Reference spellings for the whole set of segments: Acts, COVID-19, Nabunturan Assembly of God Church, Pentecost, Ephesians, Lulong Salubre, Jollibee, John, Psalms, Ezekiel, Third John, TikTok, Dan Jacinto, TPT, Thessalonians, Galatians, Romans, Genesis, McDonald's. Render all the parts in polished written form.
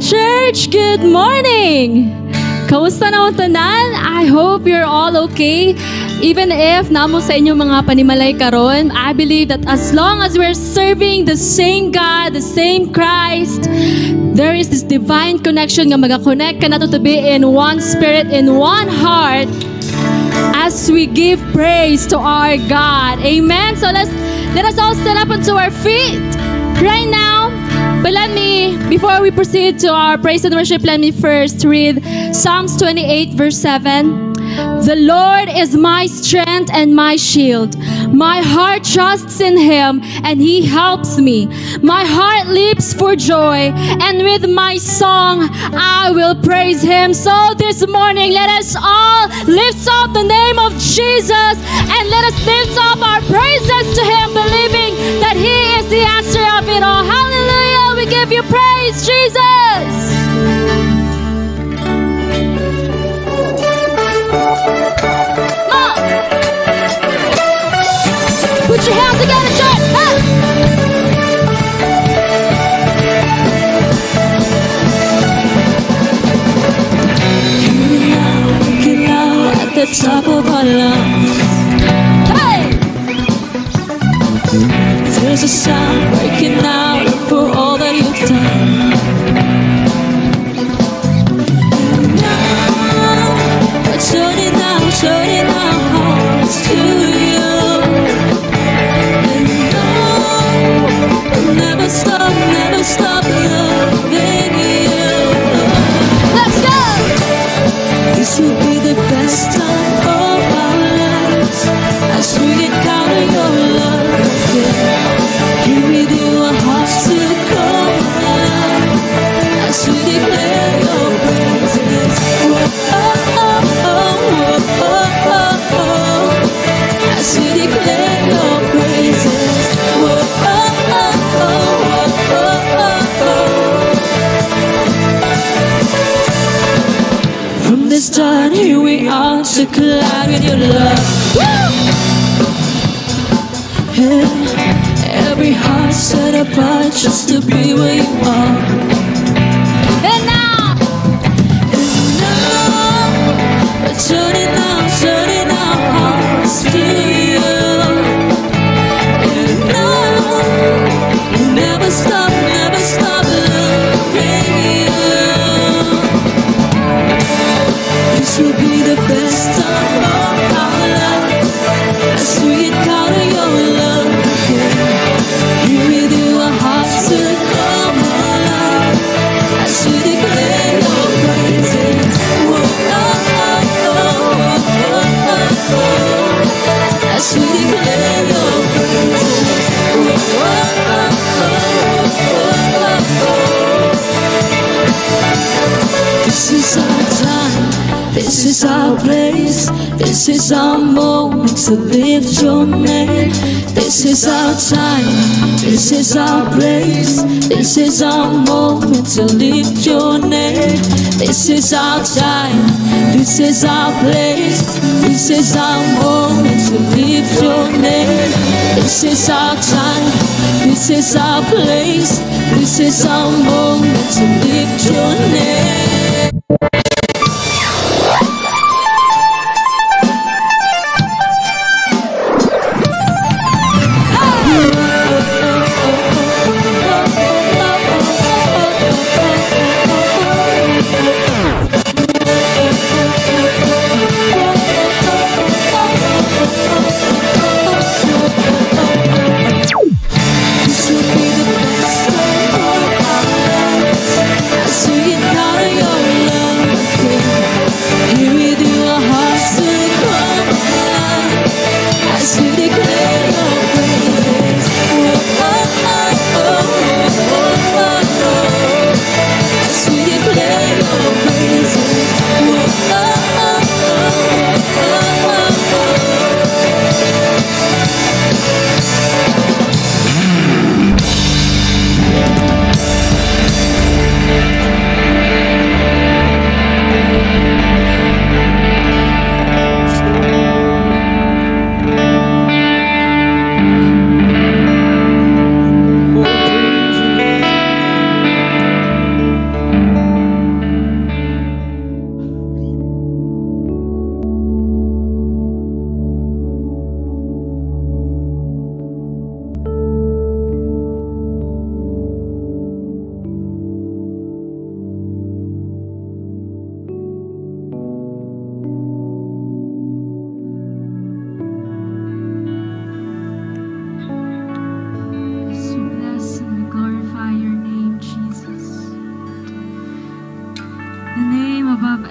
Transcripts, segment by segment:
Church, good morning! Kamusta na ang tanan? I hope you're all okay. Even if namo sa inyo mga panimalay karon, I believe that as long as we're serving the same God, the same Christ, there is this divine connection nga mag-connect ka nato to be in one spirit, in one heart, as we give praise to our God. Amen? So let us all stand up onto our feet right now. But before we proceed to our praise and worship, let me first read Psalms 28 verse 7. The Lord is my strength and my shield. My heart trusts in Him and He helps me. My heart leaps for joy, and with my song I will praise Him. So this morning, let us all lift up the name of Jesus and let us lift up our praises to Him, believing that He is the answer of it all. Hallelujah! We give you praise, Jesus! So lift your name. This is our time. This is our place. This is our moment to lift your name. This is our time. This is our place. This is our moment to lift your name. This is our time. This is our place. This is our moment to lift your name. We're gonna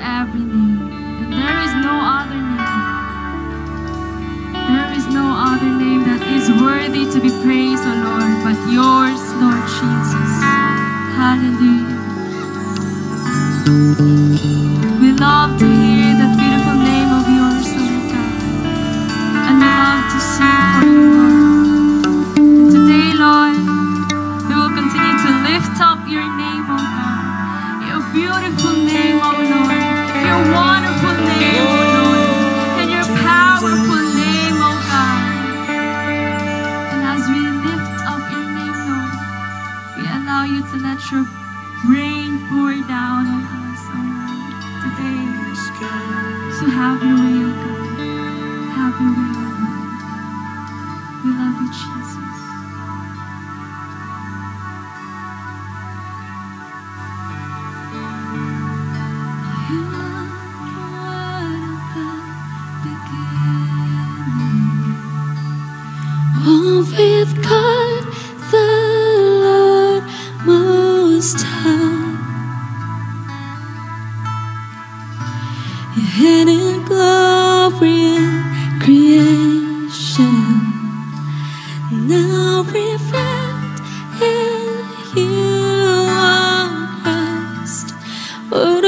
every name, that there is no other name. There is no other name that is worthy to be praised, O Lord, but yours, Lord Jesus. Hallelujah. We love to hear that beautiful name of yours, Lord God, and we love to sing for you, Lord. And today, Lord, we will continue to lift up your name, O God, your beautiful name, O Lord, your wonderful name, O Lord, and your powerful name, O God. And as we lift up your name, Lord, we allow you to let your rain pour down on us, O Lord, today. So have your way, O God. Have your way, O Lord. We love you, Jesus. What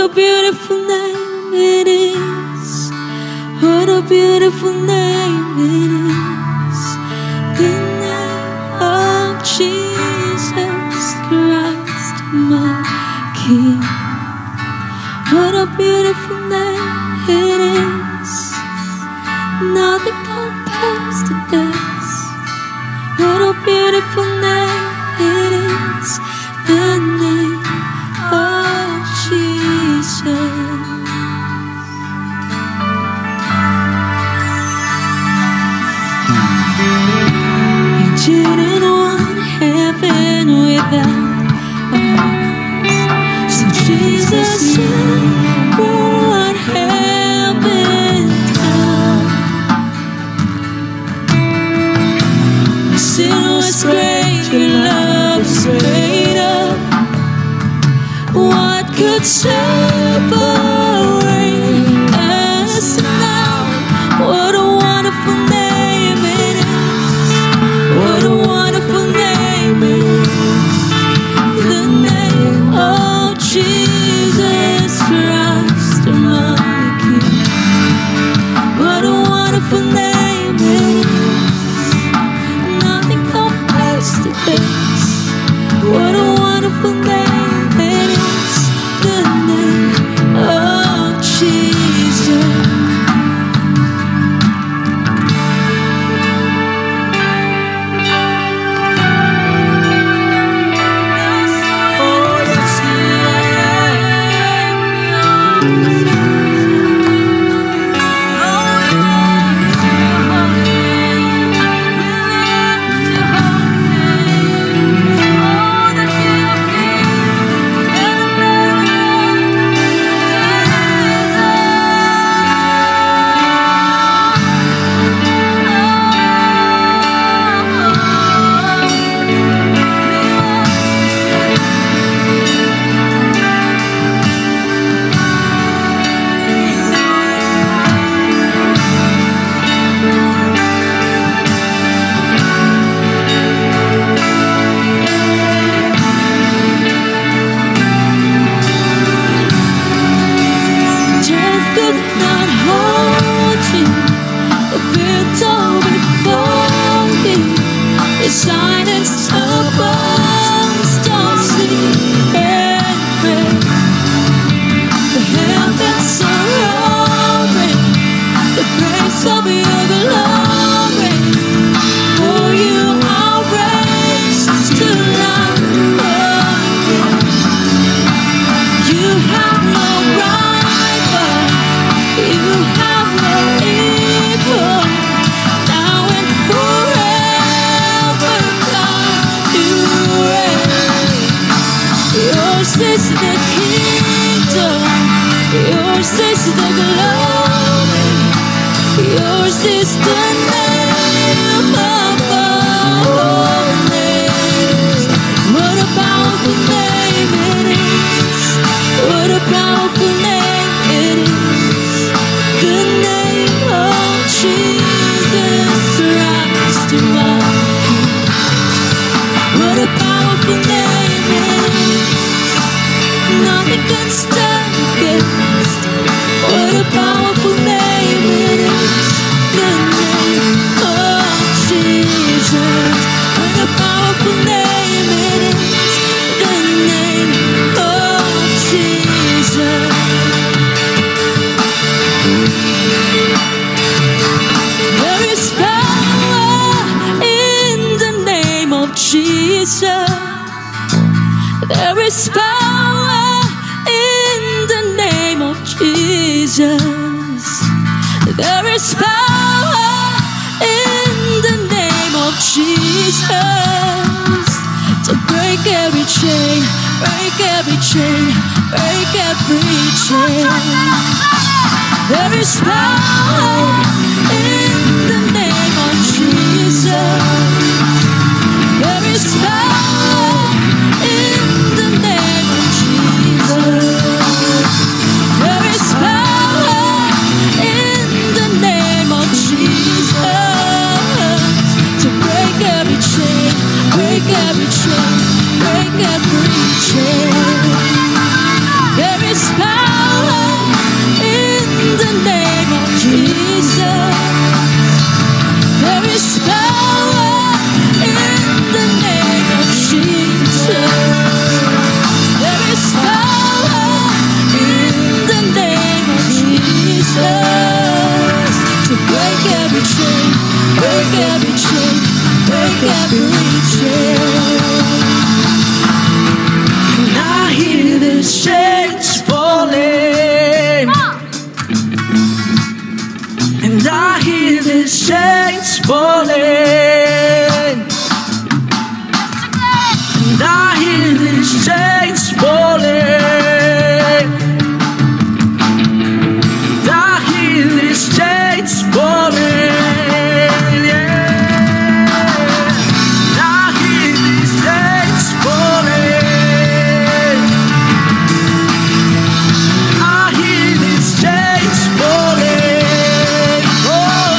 a powerful name it is. There is power in the name of Jesus. There is power in the name of Jesus. To break every chain, break every chain, break every chain. There is power in the name of Jesus. There is power in the name of Jesus. There is power in the name of Jesus. To break every chain, break every chain, break every chain. There is power in the name of Jesus. There is power in the name of Jesus. There is power in the name of Jesus. To break every chain, break every chain, break every chain. And I hear the shades falling. And I hear the shades falling. And I hear the chains falling. And I hear the chains falling. Yeah. And I hear the chains falling. I hear the chains falling. Oh.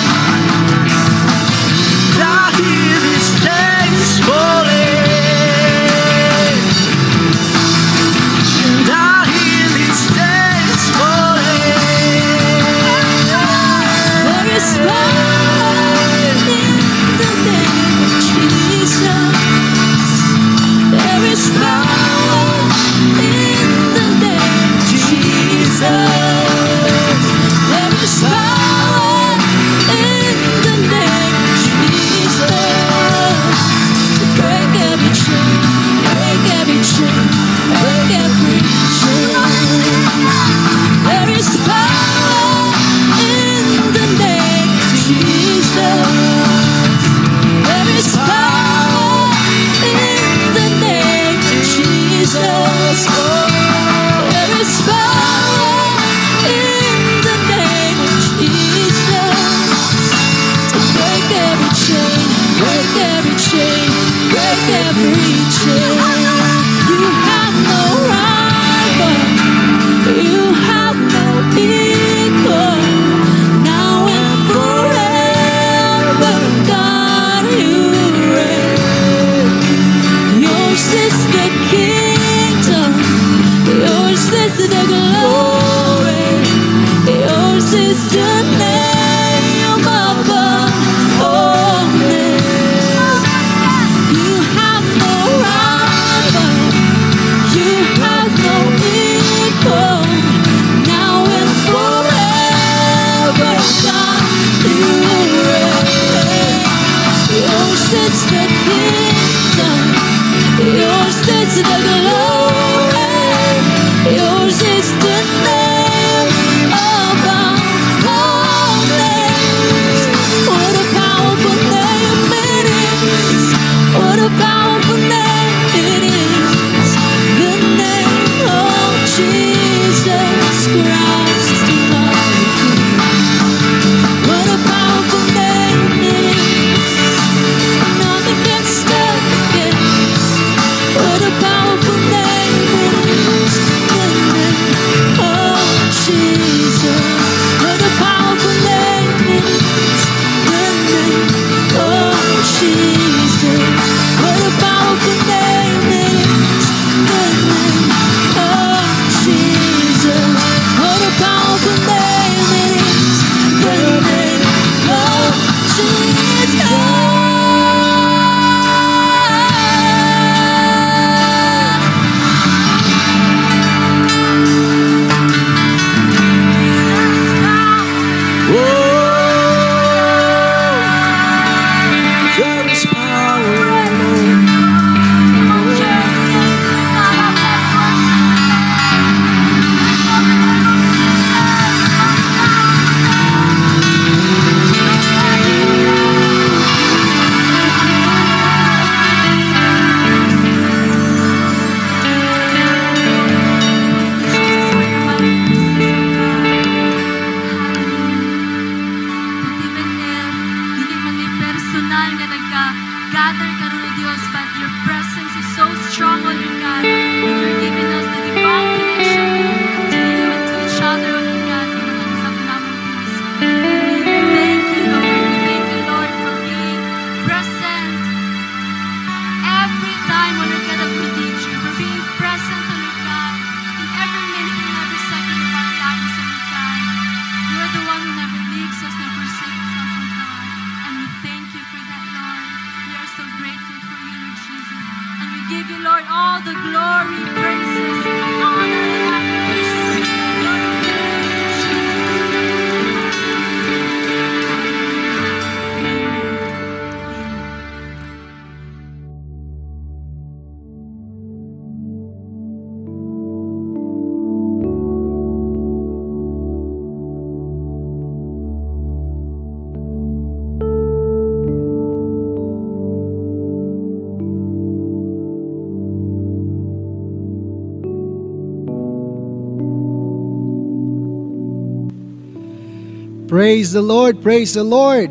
Praise the Lord! Praise the Lord!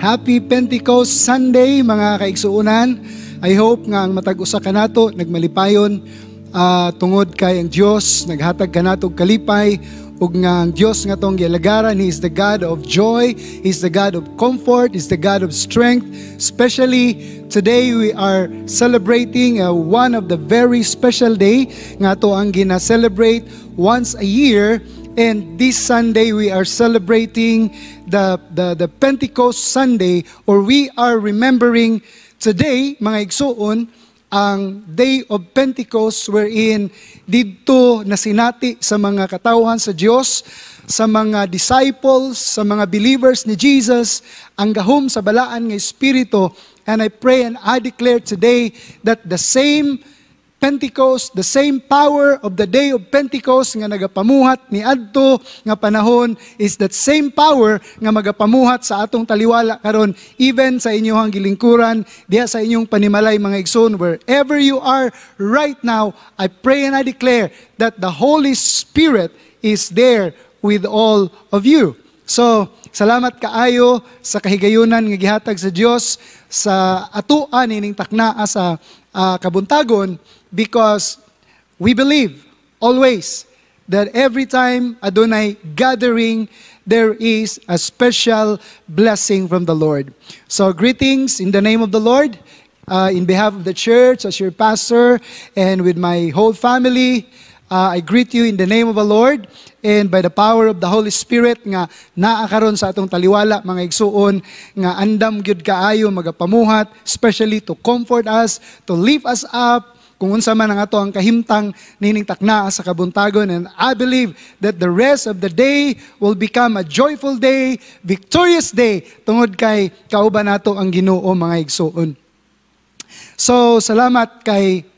Happy Pentecost Sunday mga kaigsuunan. I hope nga ang matag-usa ka nato, nagmalipayon tungod kay ang Diyos, naghatag ka nato kalipay, ug nga ang Diyos nga tong gilagaran. He is the God of joy, He is the God of comfort, He is the God of strength. Especially today we are celebrating one of the very special day nga to ang gina-celebrate once a year. And this Sunday, we are celebrating the Pentecost Sunday, or we are remembering today, mga igsuon, ang Day of Pentecost, wherein dito nasinati sa mga katauhan sa Diyos, sa mga disciples, sa mga believers ni Jesus, ang gahom sa balaan ng Espiritu. And I pray and I declare today that the same Pentecost, the same power of the day of Pentecost nga nagapamuhat ni adto nga panahon is that same power nga magapamuhat sa atong taliwala karon, even sa inyong gilingkuran, diha sa inyong panimalay mga igsoon, wherever you are right now. I pray and I declare that the Holy Spirit is there with all of you. So salamat kaayo sa kahigayunan nga gihatag sa Dios sa atuan ining taknaa sa kabuntagon, because we believe always that every time adunay gathering, there is a special blessing from the Lord. So greetings in the name of the Lord, in behalf of the church, as your pastor, and with my whole family. I greet you in the name of the Lord and by the power of the Holy Spirit nga naa karon sa atong taliwala mga igsuon nga andam gyud kaayo magapamuhat, especially to comfort us, to lift us up kung unsa man ang ato ang kahimtang nining taknaa sa kabuntagon. And I believe that the rest of the day will become a joyful day, victorious day tungod kay kauban nato ang Ginoo mga igsuon. So salamat kay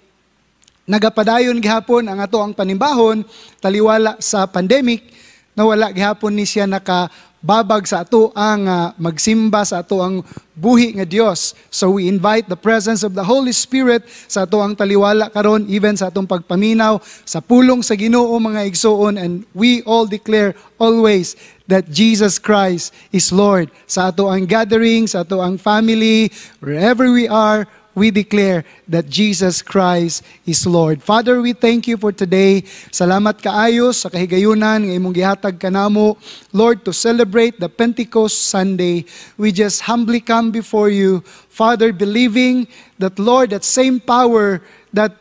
nagapadayon gihapon ang ato ang panimbahon taliwala sa pandemic, na wala gihapon ni siya nakababag sa ato ang magsimba sa ato ang buhi nga Dios. So we invite the presence of the Holy Spirit sa ato ang taliwala karon, even sa atong pagpaminaw sa pulong sa Ginoo mga igsoon, and we all declare always that Jesus Christ is Lord. Sa ato ang gathering, sa ato ang family, wherever we are, we declare that Jesus Christ is Lord. Father, we thank you for today. Salamat kaayo sa kahigayunan nga imong gihatag kanamo, Lord, to celebrate the Pentecost Sunday. We just humbly come before you, Father, believing that, Lord, that same power that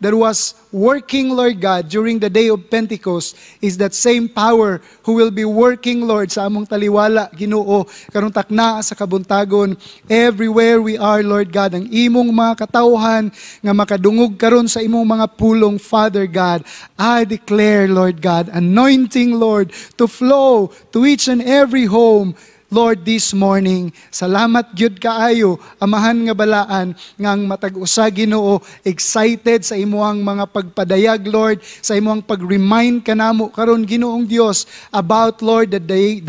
was working, Lord God, during the day of Pentecost is that same power who will be working, Lord, sa among taliwala, Ginoo, karong taknaa sa kabuntagon. Everywhere we are, Lord God, ang imong mga katauhan nga makadungog karon sa imong mga pulong, Father God, I declare, Lord God, anointing, Lord, to flow to each and every home, Lord, this morning. Salamat gyud kaayo, amahan nga balaan nga ang matag-usa Ginoo excited sa imong mga pagpadayag, Lord, sa imong pag-remind kanamo karon Ginoong Dios about, Lord, the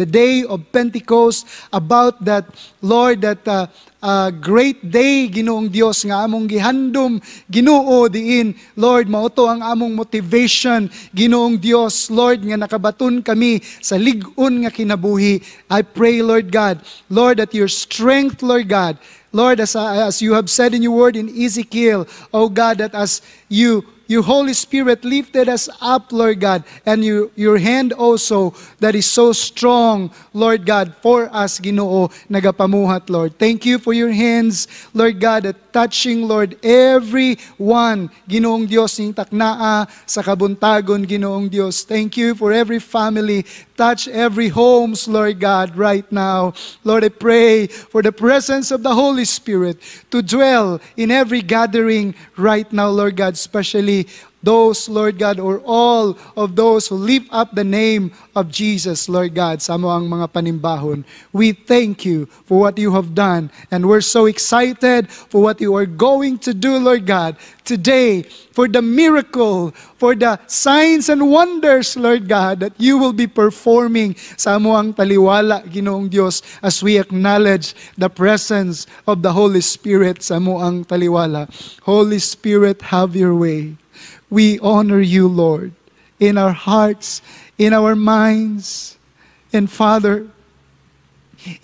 day of Pentecost, about that, Lord, that great day Ginoong Dios nga among gihandom Ginoo diin, Lord, mao to ang among motivation Ginoong Dios, Lord, nga nakabaton kami sa lig-on nga kinabuhi. I pray, Lord God, Lord, that your strength, Lord God, Lord, as you have said in your word in Ezekiel, oh God, that as your Holy Spirit lifted us up, Lord God, and your hand also that is so strong, Lord God, for us, Ginoo, nagapamuhat, Lord. Thank you for your hands, Lord God, that touching, Lord, every one, Ginoong Dios, ning taknaa sa kabuntagon, Ginoong Dios. Thank you for every family. Touch every homes, Lord God, right now. Lord, I pray for the presence of the Holy Spirit to dwell in every gathering right now, Lord God, especially those, Lord God, or all of those who lift up the name of Jesus, Lord God, sa mo ang mga panimbahon. We thank you for what you have done, and we're so excited for what you are going to do, Lord God, today, for the miracle, for the signs and wonders, Lord God, that you will be performing sa mo ang taliwala, Ginoong Dios, as we acknowledge the presence of the Holy Spirit sa mo ang taliwala. Holy Spirit, have your way. We honor you, Lord, in our hearts, in our minds. And Father,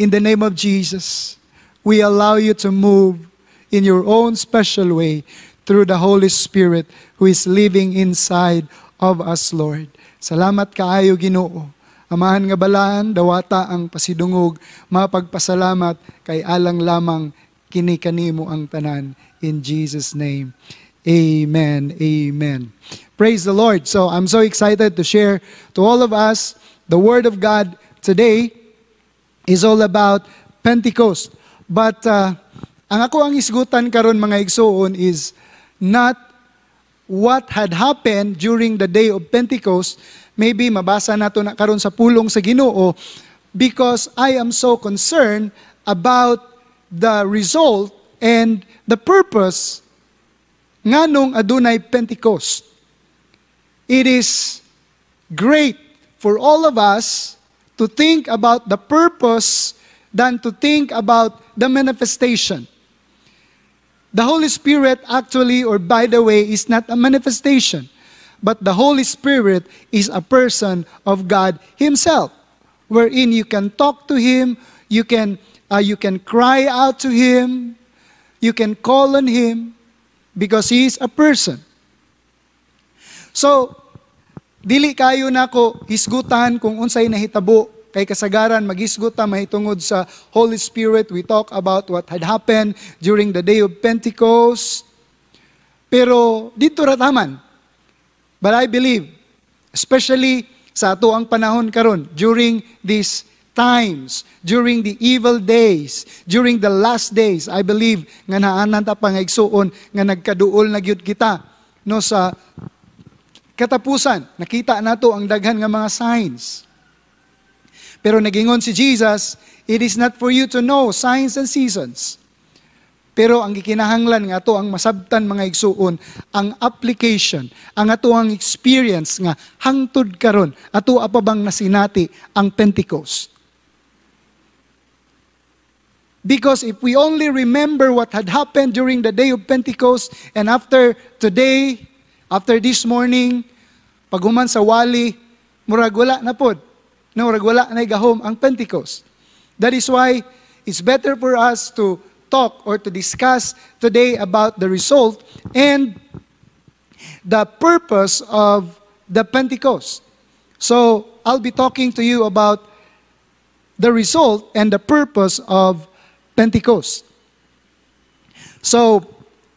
In the name of Jesus, we allow you to move in your own special way through the Holy Spirit who is living inside of us, Lord. Salamat kaayo, Ginoo. Amahan nga balaan, dawata ang pasidungog, mapagpasalamat kay alang lamang kinikanimo ang tanan. In Jesus' name, amen, amen. Praise the Lord. So I'm so excited to share to all of us the Word of God today is all about Pentecost. But ang ako ang isgutan karon mga igsoon is not what had happened during the day of Pentecost. Maybe mabasa nato na karon sa pulong sa Ginoo, because I am so concerned about the result and the purpose nganong adunay Pentecost. It is great for all of us to think about the purpose than to think about the manifestation. The Holy Spirit actually, or by the way, is not a manifestation. But the Holy Spirit is a person of God Himself, wherein you can talk to Him, you can cry out to Him, you can call on Him, because He is a person. So, dili kayo nako hisgutan kung unsay nahitabo kay kasagaran maghisguta mahitungod sa Holy Spirit. We talk about what had happened during the day of Pentecost. Pero dito rataman. But I believe, especially sa ato ang panahon karon, during these times, during the evil days, during the last days, I believe nga naanan ta pangigsuon nga nagkaduol na gyud kita no sa katapusan. Nakita nato ang daghan nga mga signs. Pero nagingon si Jesus, it is not for you to know signs and seasons. Pero ang gikinahanglan nga ato ang masabtan mga igsuon, ang application, ang ato ang experience nga hangtod karon, ato apabang nasinati ang Pentecost. Because if we only remember what had happened during the day of Pentecost and after today, after this morning, paghuman sa wali, muragwala na pod. Muragwala na igahom ang Pentecost. That is why it's better for us to talk or to discuss today about the result and the purpose of the Pentecost. So, I'll be talking to you about the result and the purpose of Pentecost. So,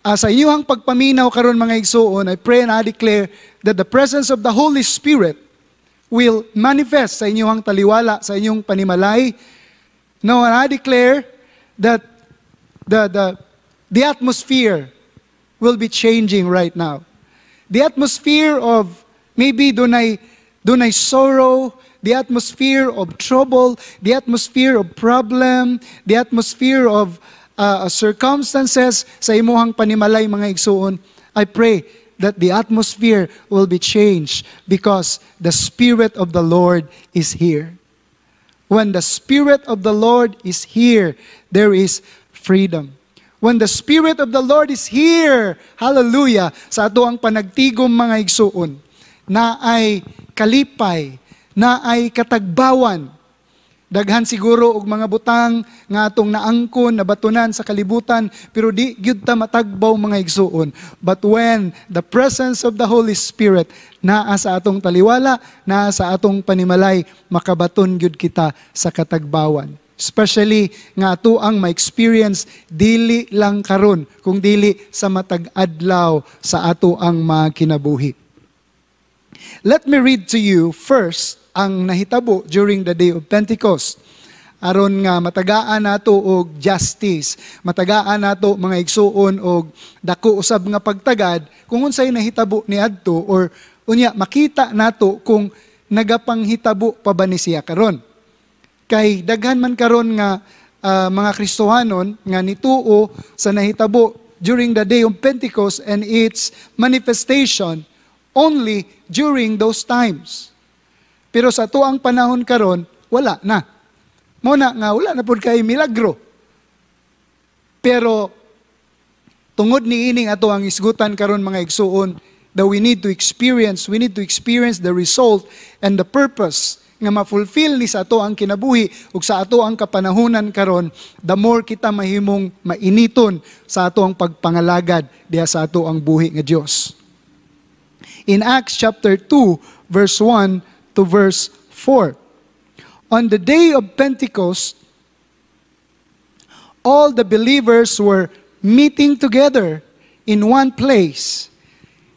sa inyong pagpaminaw karon mga igsoon, I pray and I declare that the presence of the Holy Spirit will manifest sa inyong taliwala, sa inyong panimalay. Now, and I declare that the atmosphere will be changing right now. The atmosphere of maybe dunay sorrow, the atmosphere of trouble, the atmosphere of problem, the atmosphere of circumstances sa imuhang panimalay mga igsoon, I pray that the atmosphere will be changed because the Spirit of the Lord is here. When the Spirit of the Lord is here, there is freedom. When the Spirit of the Lord is here, hallelujah, sa ato ang panagtigom mga igsuon, na ay kalipay, na ay katagbawan. Daghan siguro og mga butang nga atong naangkon, nabatunan sa kalibutan, pero di gyud ta matagbaw mga igsuon. But when the presence of the Holy Spirit naa sa atong taliwala, naa sa atong panimalay, makabaton gyud kita sa katagbawan. Especially nga ato ang ma-experience dili lang karon kung dili sa matag adlaw sa ato ang makinabuhi. Let me read to you first ang nahitabo during the day of Pentecost. Aron nga matagaan nato og justice, matagaan nato mga igsuon og dako usab nga pagtagad kung unsay nahitabo niadto or unya makita nato kung nagapanghitabo pa ba ni siya karon. Kay daghan man karon nga mga Kristohanon nga nituo sa nahitabo during the day of Pentecost and its manifestation only during those times. Pero sa tuang panahon karon wala na. Mo na nga wala na pud kay milagro. Pero tungod niining ato ang isgutan karon mga igsuon that we need to experience the result and the purpose nga ma-fulfill ni sa ato ang kinabuhi ug sa ato ang kapanahunan karon, the more kita mahimong mainiton sa ato ang pagpangalagad diha sa ato ang buhi nga Dios. In Acts chapter 2 verse 1 to verse 4, on the day of Pentecost, all the believers were meeting together in one place.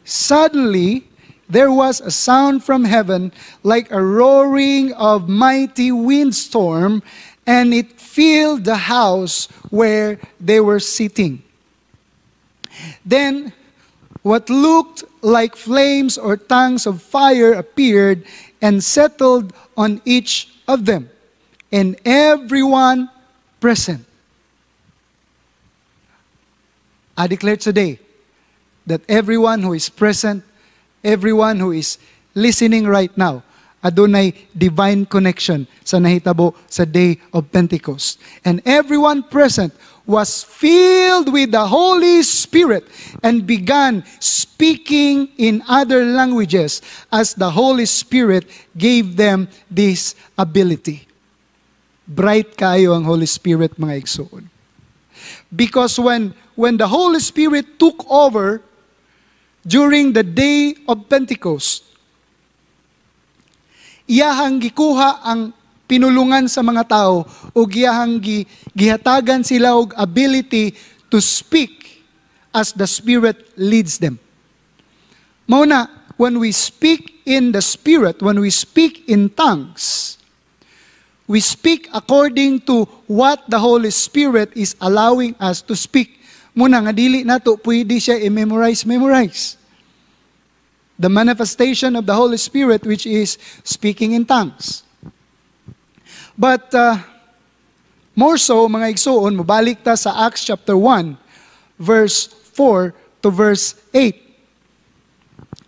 Suddenly, there was a sound from heaven like a roaring of mighty windstorm, and it filled the house where they were sitting. Then, what looked like flames or tongues of fire appeared and settled on each of them, and everyone present. I declare today that everyone who is present, everyone who is listening right now, adunay divine connection sa nahitabo sa day of Pentecost. And everyone present was filled with the Holy Spirit and began speaking in other languages as the Holy Spirit gave them this ability. Bright kayo ang Holy Spirit, mga igsoon. Because when the Holy Spirit took over during the day of Pentecost, iyahang gikuha ang pinulungan sa mga tao o iyahang gihatagan sila og ability to speak as the Spirit leads them. Mauna, when we speak in the Spirit, when we speak in tongues, we speak according to what the Holy Spirit is allowing us to speak. Muna nga dili nato pwede siya i-memorize. The manifestation of the Holy Spirit, which is speaking in tongues. But more so, mga igsoon, mabalik ta sa Acts chapter 1, verse 4 to verse 8.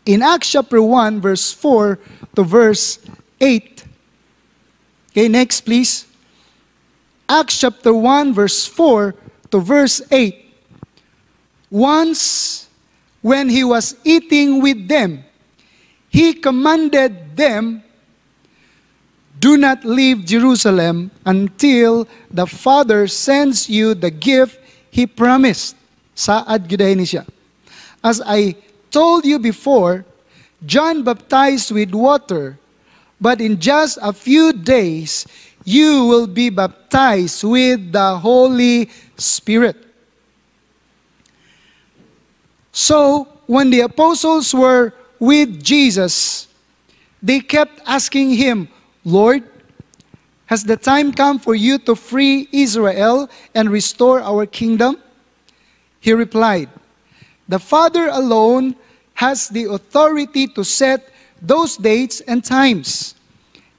In Acts chapter 1, verse 4 to verse 8. Okay, next please. Acts chapter 1, verse 4 to verse 8. Once, when he was eating with them, he commanded them, "Do not leave Jerusalem until the Father sends you the gift he promised." Saad gyud ni siya. "As I told you before, John baptized with water, but in just a few days you will be baptized with the Holy Spirit." So, when the apostles were with Jesus, they kept asking him, "Lord, has the time come for you to free Israel and restore our kingdom?" He replied, "The Father alone has the authority to set those dates and times,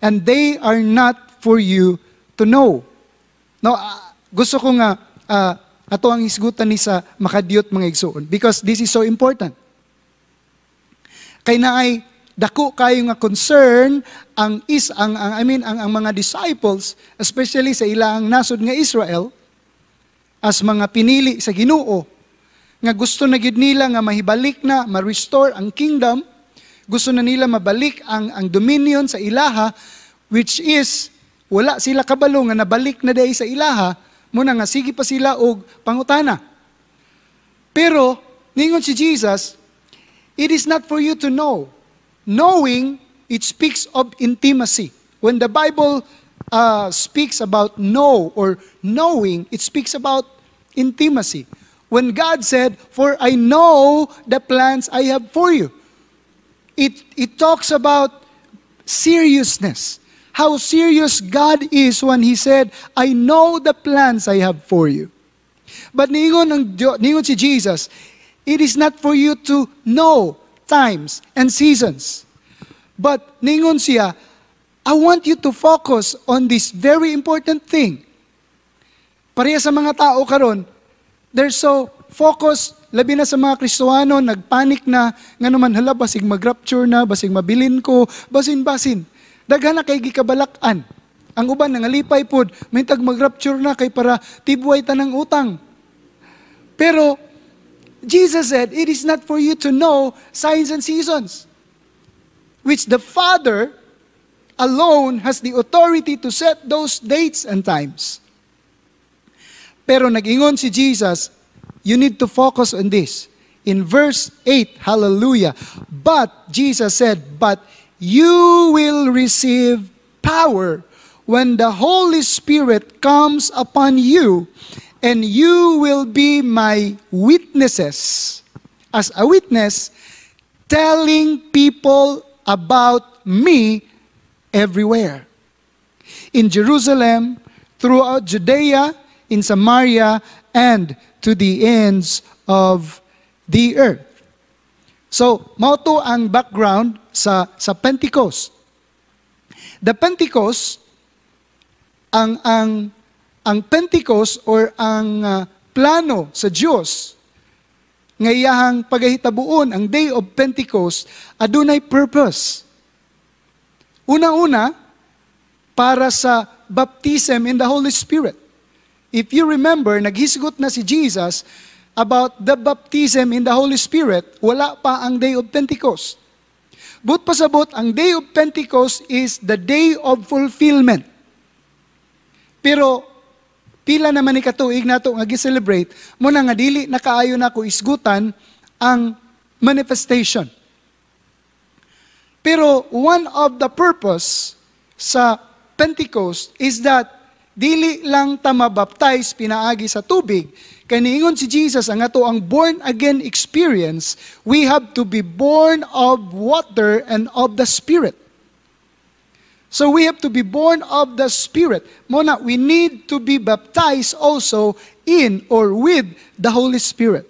and they are not for you to know." Now, gusto ko nga ato ang isgutan ni sa makadiyot, mga igsoon, because this is so important. Kay naay dako kayo nga concern ang ang mga disciples, especially sa ilang nasod nga Israel, as mga pinili sa Ginoo nga gusto na gid nila nga mahibalik na ma-restore ang kingdom, gusto na nila mabalik ang dominion sa ilaha, which is wala sila kabalo nga nabalik na day sa ilaha. Muna nga, sige pa sila og pangutana. Pero, ningon si Jesus, "It is not for you to know." Knowing, it speaks of intimacy. When the Bible speaks about know or knowing, it speaks about intimacy. When God said, "For I know the plans I have for you," it talks about seriousness. How serious God is when He said, "I know the plans I have for you." But ningon si Jesus, "It is not for you to know times and seasons." But ningon siya, "I want you to focus on this very important thing." Pareha sa mga tao karon, they're so focused, labi na sa mga Kristohano, nagpanik na, nganuman hala, basig mag-rapture na, basig mabilin ko, basin-basin. Daghan na kay gikabalak-an. Ang uban nangalipay pod, mintag mag-rapture na kay para tibuay tanang utang. Pero Jesus said, "It is not for you to know signs and seasons, which the Father alone has the authority to set those dates and times. Pero nag-ingon si Jesus, you need to focus on this. In verse 8, hallelujah, but Jesus said, but you will receive power when the Holy Spirit comes upon you, and you will be my witnesses. As a witness, telling people about me everywhere. In Jerusalem, throughout Judea, in Samaria, and to the ends of the earth. So, mauto ang background sa Pentecost. The Pentecost, ang Pentecost or ang plano sa Diyos, ngayahang pagahitabuon, ang Day of Pentecost, adunay purpose. Una-una, para sa baptism in the Holy Spirit. If you remember, naghisgot na si Jesus about the baptism in the Holy Spirit, wala pa ang Day of Pentecost. But pasabot, ang Day of Pentecost is the day of fulfillment. Pero, pila naman ni katuig nato nga gi-celebrate, muna nga dili nakaayo na ko isgutan ang manifestation. Pero one of the purpose sa Pentecost is that dili lang ta mabaptize pinaagi sa tubig, kay niingon si Jesus ang ato ang born again experience, we have to be born of water and of the Spirit. So we have to be born of the Spirit. Mona, we need to be baptized also in or with the Holy Spirit.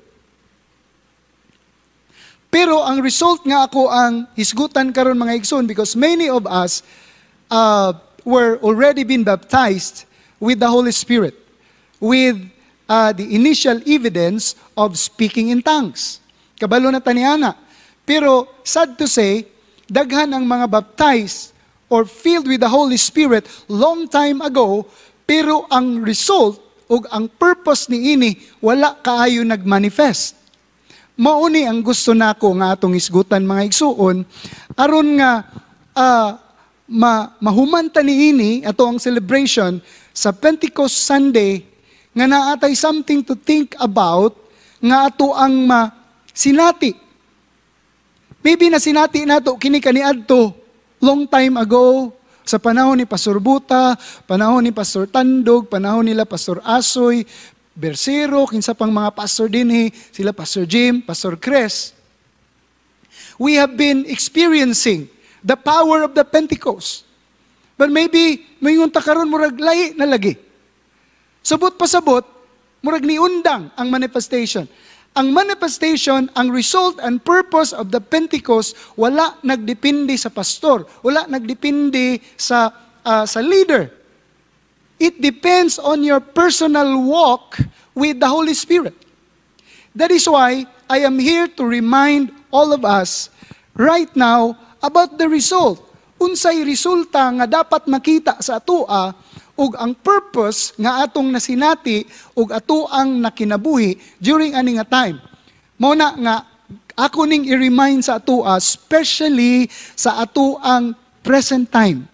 Pero ang result nga ako ang hisgutan karon mga igsoon because many of us were already been baptized with the Holy Spirit, with the initial evidence of speaking in tongues. Kabalo na taniana. Pero sad to say, daghan ang mga baptized or filled with the Holy Spirit long time ago, pero ang result o ang purpose ni ini, wala kaayo nagmanifest. Mauni ang gusto nako nga atong isgutan mga igsuon, aron nga mahumanta ni ini, ato ang celebration sa Pentecost Sunday, nga naatay something to think about, nga ato ang sinati. Maybe na sinati nato kini kaniadto, long time ago, sa panahon ni Pastor Buta, panahon ni Pastor Tandog, panahon nila Pastor Asoy, Bersero, kinsa pang mga pastor din, sila Pastor Jim, Pastor Chris. We have been experiencing the power of the Pentecost. But maybe, mayroon takaroon, murag lahi na lagi. Sabot pa sabot, murag niundang ang manifestation. Ang manifestation, ang result and purpose of the Pentecost, wala nagdepende sa pastor, wala nagdepende sa leader. It depends on your personal walk with the Holy Spirit. That is why I am here to remind all of us right now about the result. Unsay resulta nga dapat makita sa atoa, ug ang purpose nga atong nasinati ug ato ang nakinabuhi during aning time. Mao na nga ako ning i-remind sa atoa, especially sa ato ang present time.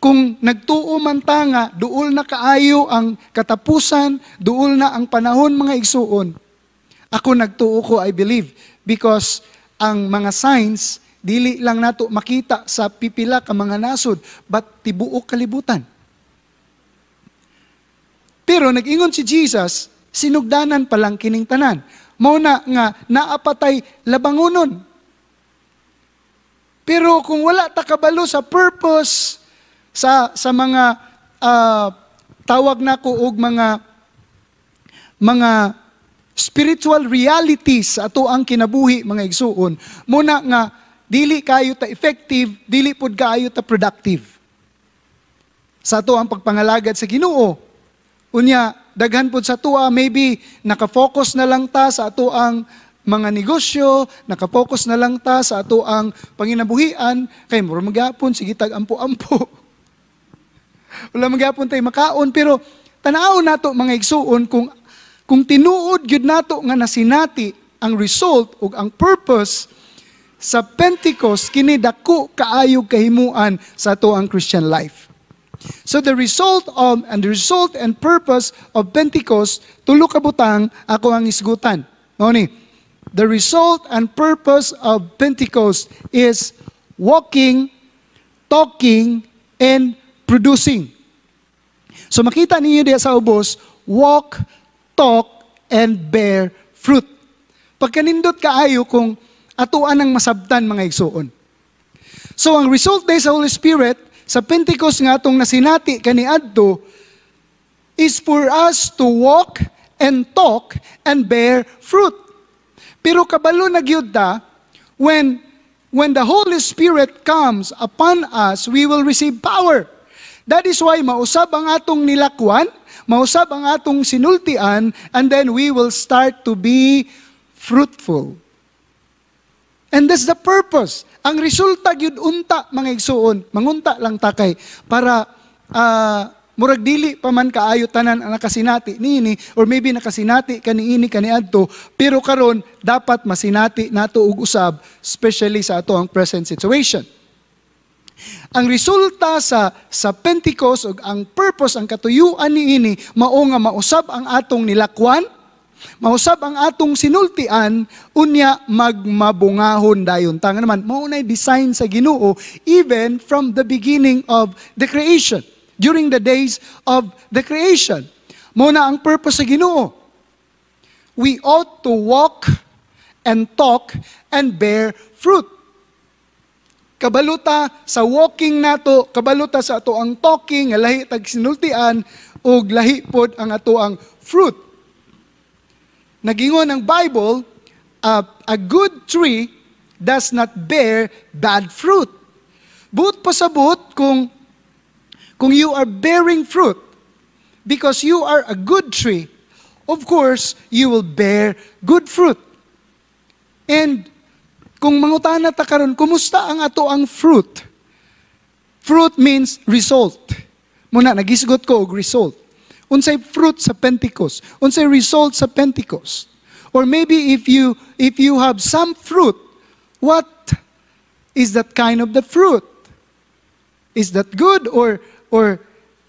Kung nagtuo man ta nga duol na kaayo ang katapusan, duol na ang panahon mga igsuon. Ako nagtuo ko, I believe, because ang mga signs dili lang nato makita sa pipila ka mga nasod, but tibuok kalibutan. Pero nag-ingon si Jesus, sinugdanan palang kining tanan. Mao na nga naapatay labangunon. Pero kung wala takabalo sa purpose, sa mga tawag na ko og mga spiritual realities ato ang kinabuhi mga igsuon, muna nga dili kayo ta effective, dili pud kayo ta productive. Sa to ang pagpangalagad sa Ginoo. Unya, daghan pud sa tua, maybe nakafocus na lang ta sa ato ang mga negosyo, nakafocus na lang ta sa ato ang panginabuhian, kay mura magapon, sige tag ampo-ampo. Wala magapon tay makaon, pero tanaw nato mga igsuon kung tinuod gyud nato nga nasinati ang result ug ang purpose, sa Pentecost, kini dako kaayog kahimuan sa ato ang Christian life. So the result and purpose of Pentecost, tulo ka butang ako ang isgutan. Noni, the result and purpose of Pentecost is walking, talking, and producing. So makita ninyo diya sa ubos, walk, talk, and bear fruit. Pagkanindot kaayo kung atuan ang masabtan mga igsoon. So ang result day sa Holy Spirit sa Pentecost nga atong nasinati kaniadto is for us to walk and talk and bear fruit. Pero kabalo nagyud ta when the Holy Spirit comes upon us, we will receive power. That is why mausab ang atong nilakwan, mausab ang atong sinultian, and then we will start to be fruitful. And that's the purpose. Ang resulta gyud unta mga igsoon, mangunta lang takay para murag dili pa man kaayo tanan ang nakasinati niini or maybe nakasinati kaniini kaniadto, pero karon dapat masinati nato og usab especially sa ato ang present situation. Ang resulta sa Pentecost og ang purpose ang katuyuan niini mao nga mausab ang atong nilakwan, mausab ang atong sinultian, unya magmabungahon dayon. Tanga naman, maunay design sa Ginoo even from the beginning of the creation, during the days of the creation. Muna ang purpose sa Ginoo. We ought to walk and talk and bear fruit. Kabaluta sa walking nato, kabaluta sa ato ang talking, lahi tag sinultian, ug lahi pod ang ato ang fruit. Nagingon ang Bible, a good tree does not bear bad fruit. But pasabot kung you are bearing fruit because you are a good tree, of course, you will bear good fruit. And kung mangutana ta karon, kumusta ang ato ang fruit? Fruit means result. Muna, nagisgot ko og result. Unsay fruit sa Pentecost? Unsay result sa Pentecost? Or maybe if you have some fruit, what is that kind of the fruit? Is that good or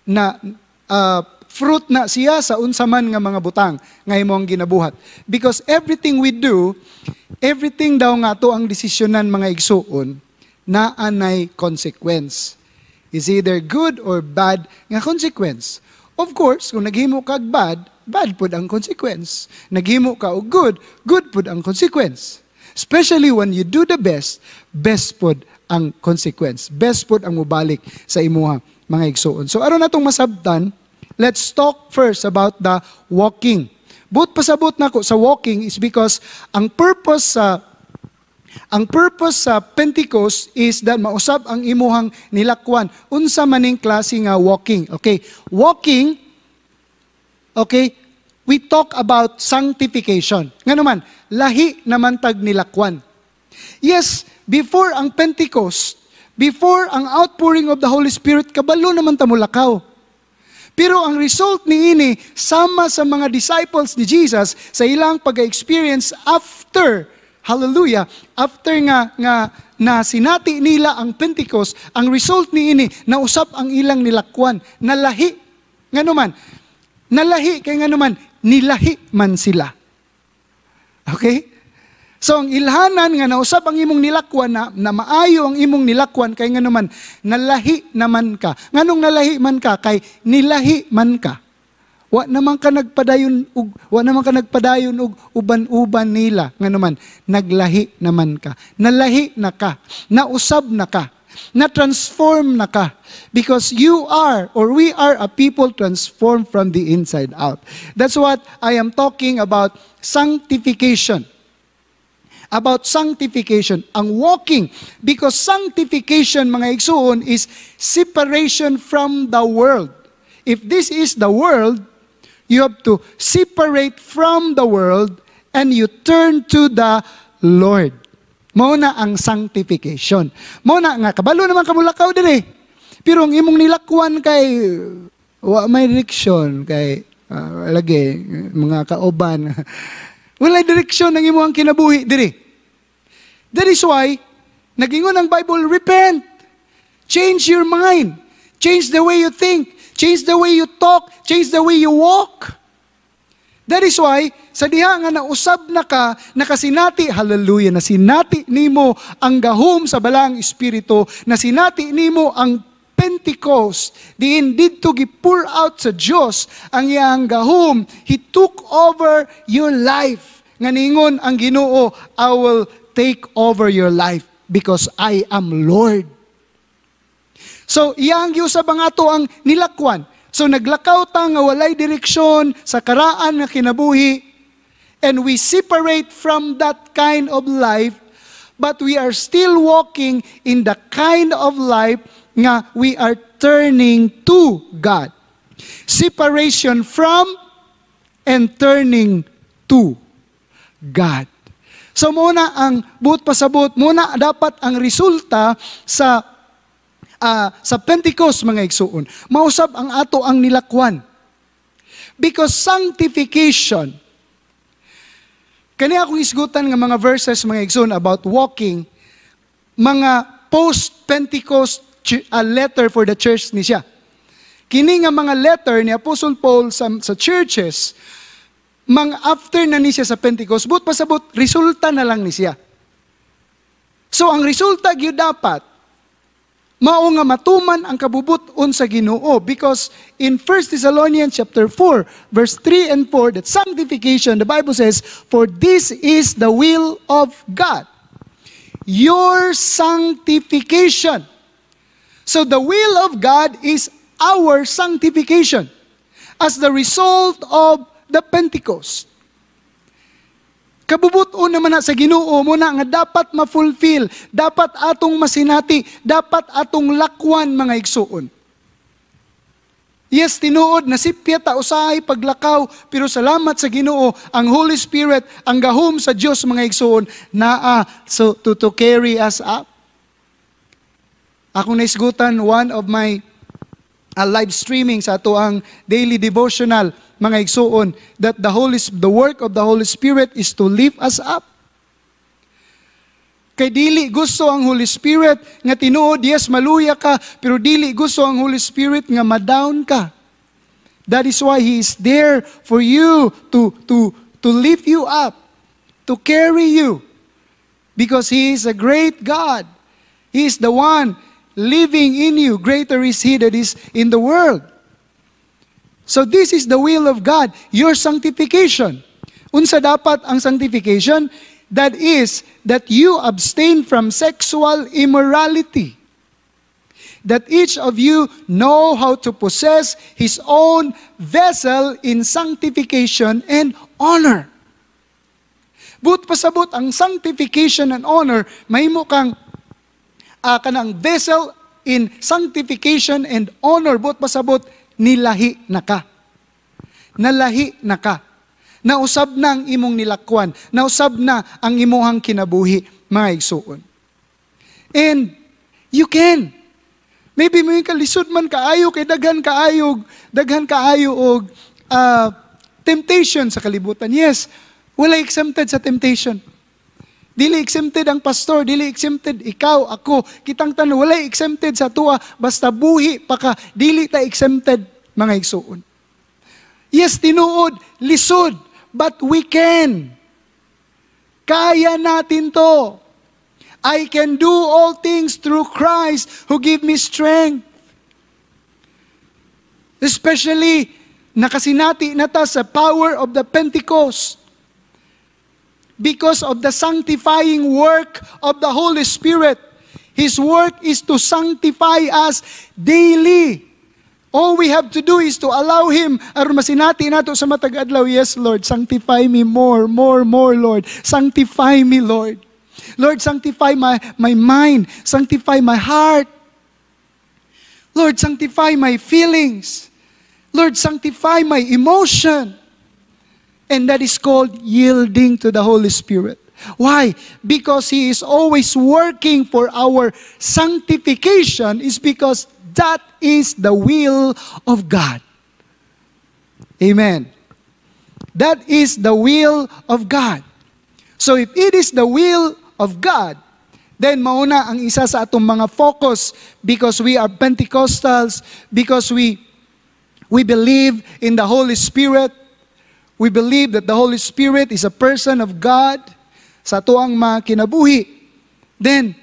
na fruit na siya sa unsaman nga mga butang nga imong ginabuhat? Because everything we do, everything daw nga to ang desisyonan mga igsoon na anay consequence. Is either good or bad nga consequence. Of course, kung naghimo ka bad, bad pud ang consequence. Naghimo ka og good, good pud ang consequence. Especially when you do the best, best pud ang consequence. Best pud ang mubalik sa imuha mga igsoon. So aron natong masabtan, let's talk first about the walking. But pasabot nako sa walking is because ang purpose sa Pentecost is that mausab ang imuhang nilakwan. Unsa maning klase nga walking. Okay, walking, okay, we talk about sanctification. Nga naman, lahi naman tag nilakwan. Yes, before ang Pentecost, before ang outpouring of the Holy Spirit, kabalo naman ta mulakaw. Pero ang result niini sama sa mga disciples ni Jesus sa ilang pag-experience after, hallelujah, after nga na sinati nila ang Pentecost, ang result niini nausab ang ilang nilakwan, nalahi nganuman, nalahi kay nganuman nilahi man sila. Okay? So ang ilhanan nga nausab ang imong nilakwan na maayo ang imong nilakwan kay nganuman nalahi naman ka. Nganong nalahi man ka kay nilahi man ka. Wa naman ka nagpadayon og uban-uban nila nga naman naglahi naman ka, nalahi na ka, nausab na ka, na transform na ka, because you are or we are a people transformed from the inside out. That's what I am talking about sanctification. About sanctification, ang walking, because sanctification mga igsoon is separation from the world. If this is the world, you have to separate from the world and you turn to the Lord. Mao na ang sanctification. Mao na nga kabalo naman kamulakaw diri. Pero ang imong nilakwan kay wa may direksyon kay lagi mga kauban. Wala direksyon ang imong kinabuhi diri. That is why, nagingon ang Bible, repent. Change your mind. Change the way you think. Change the way you talk. Change the way you walk. That is why, sa diha nga nausab na ka, nakasinati, hallelujah, na sinati nimo ang gahom sa balang espiritu, na sinati nimo ang Pentecost, diin didto gi-pour out sa Diyos ang iyang gahom. He took over your life. Nga ningon ang Ginoo, I will take over your life because I am Lord. So, iyang giusab ang ato ang nilakwan. So, naglakaw ta nga walay direksyon sa karaan nga kinabuhi, and we separate from that kind of life, but we are still walking in the kind of life nga we are turning to God. Separation from and turning to God. So muna ang buot pasabot, muna dapat ang resulta sa Pentecost, mga igsuon. Mausab ang ato ang nilakwan. Because sanctification, kaniya akong isgutan ng mga verses, mga igsuon, about walking, mga post-Pentecost a letter for the church ni siya. Kini nga mga letter ni Apostle Paul sa churches, mang after na ni siya sa Pentecost, but pasabot, resulta na lang ni siya. So ang resulta gyud dapat, mao nga matuman ang kabubuton sa Ginoo, because in First Thessalonians chapter 4, verse 3 and 4, that sanctification, the Bible says, for this is the will of God, your sanctification. So the will of God is our sanctification as the result of the Pentecost. Kabubuton naman na sa Ginoo mo na nga dapat ma-fulfill, dapat atong masinati, dapat atong lakwan, mga igsuon. Yes, tinuod, nasipya ta usahay paglakaw, pero salamat sa Ginoo, ang Holy Spirit, ang gahom sa Dios, mga igsuon, naa so to carry us up. Akong naisgutan one of my live streaming sa ato ang daily devotional, mga igsuon, that the work of the Holy Spirit is to lift us up. Kay dili gusto ang Holy Spirit nga tinuod, yes, maluya ka, pero dili gusto ang Holy Spirit nga madown ka. That is why He is there for you to lift you up, to carry you, because He is a great God. He is the one living in you. Greater is He that is in the world. So this is the will of God, your sanctification. Unsa dapat ang sanctification? That is, that you abstain from sexual immorality. That each of you know how to possess his own vessel in sanctification and honor. But pasabot ang sanctification and honor, mahimo kang kanang vessel in sanctification and honor, but pasabot, nilahi na ka. Nalahi na ka. Nausab na ang imong nilakwan. Nausab na ang imuhang kinabuhi, mga igsuon. And you can. Maybe may kalisod man kaayo, kay daghan kaayo og temptation sa kalibutan. Yes, wala exempted sa temptation. Dili exempted ang pastor, dili exempted ikaw, ako, kitang tanan, wala exempted sa tua, basta buhi pa ka, dili ta exempted, mga igsuon. Yes, tinuod, lisod, but we can. Kaya natin to. I can do all things through Christ who give me strength. Especially, nakasinati na ta sa power of the Pentecost. Because of the sanctifying work of the Holy Spirit. His work is to sanctify us daily. All we have to do is to allow Him. Aron masinati nato sa matag adlaw, yes, Lord, sanctify me more, Lord. Sanctify me, Lord. Lord, sanctify my mind. Sanctify my heart. Lord, sanctify my feelings. Lord, sanctify my emotion. And that is called yielding to the Holy Spirit. Why? Because He is always working for our sanctification, is because that is the will of God. Amen. That is the will of God. So if it is the will of God. Then mauna ang isa sa atong mga focus because we are Pentecostals, because we believe in the Holy Spirit. We believe that the Holy Spirit is a person of God sa tuang mga kinabuhi. Then,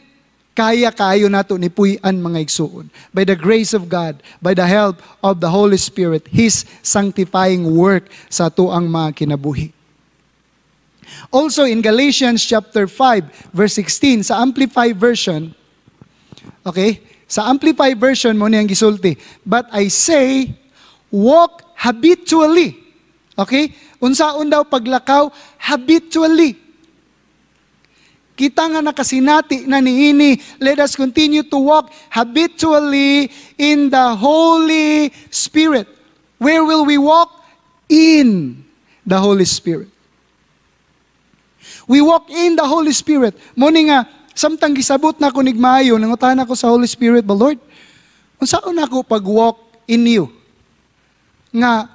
kaya kayo nato ni puy-an mga igsuon. By the grace of God, by the help of the Holy Spirit, His sanctifying work sa tuang mga kinabuhi. Also in Galatians chapter 5 verse 16 sa Amplified version, okay? Sa Amplified version mo niyang gisulti, but I say walk habitually. Okay? Unsaon daw paglakaw habitually. Kita nga nakasinati na niini, let us continue to walk habitually in the Holy Spirit. Where will we walk? In the Holy Spirit. We walk in the Holy Spirit. Muna nga, samtang gisabot na ko nigmaayo, nangutan ako sa Holy Spirit, but Lord, unsaon ako pag-walk in you? Nga,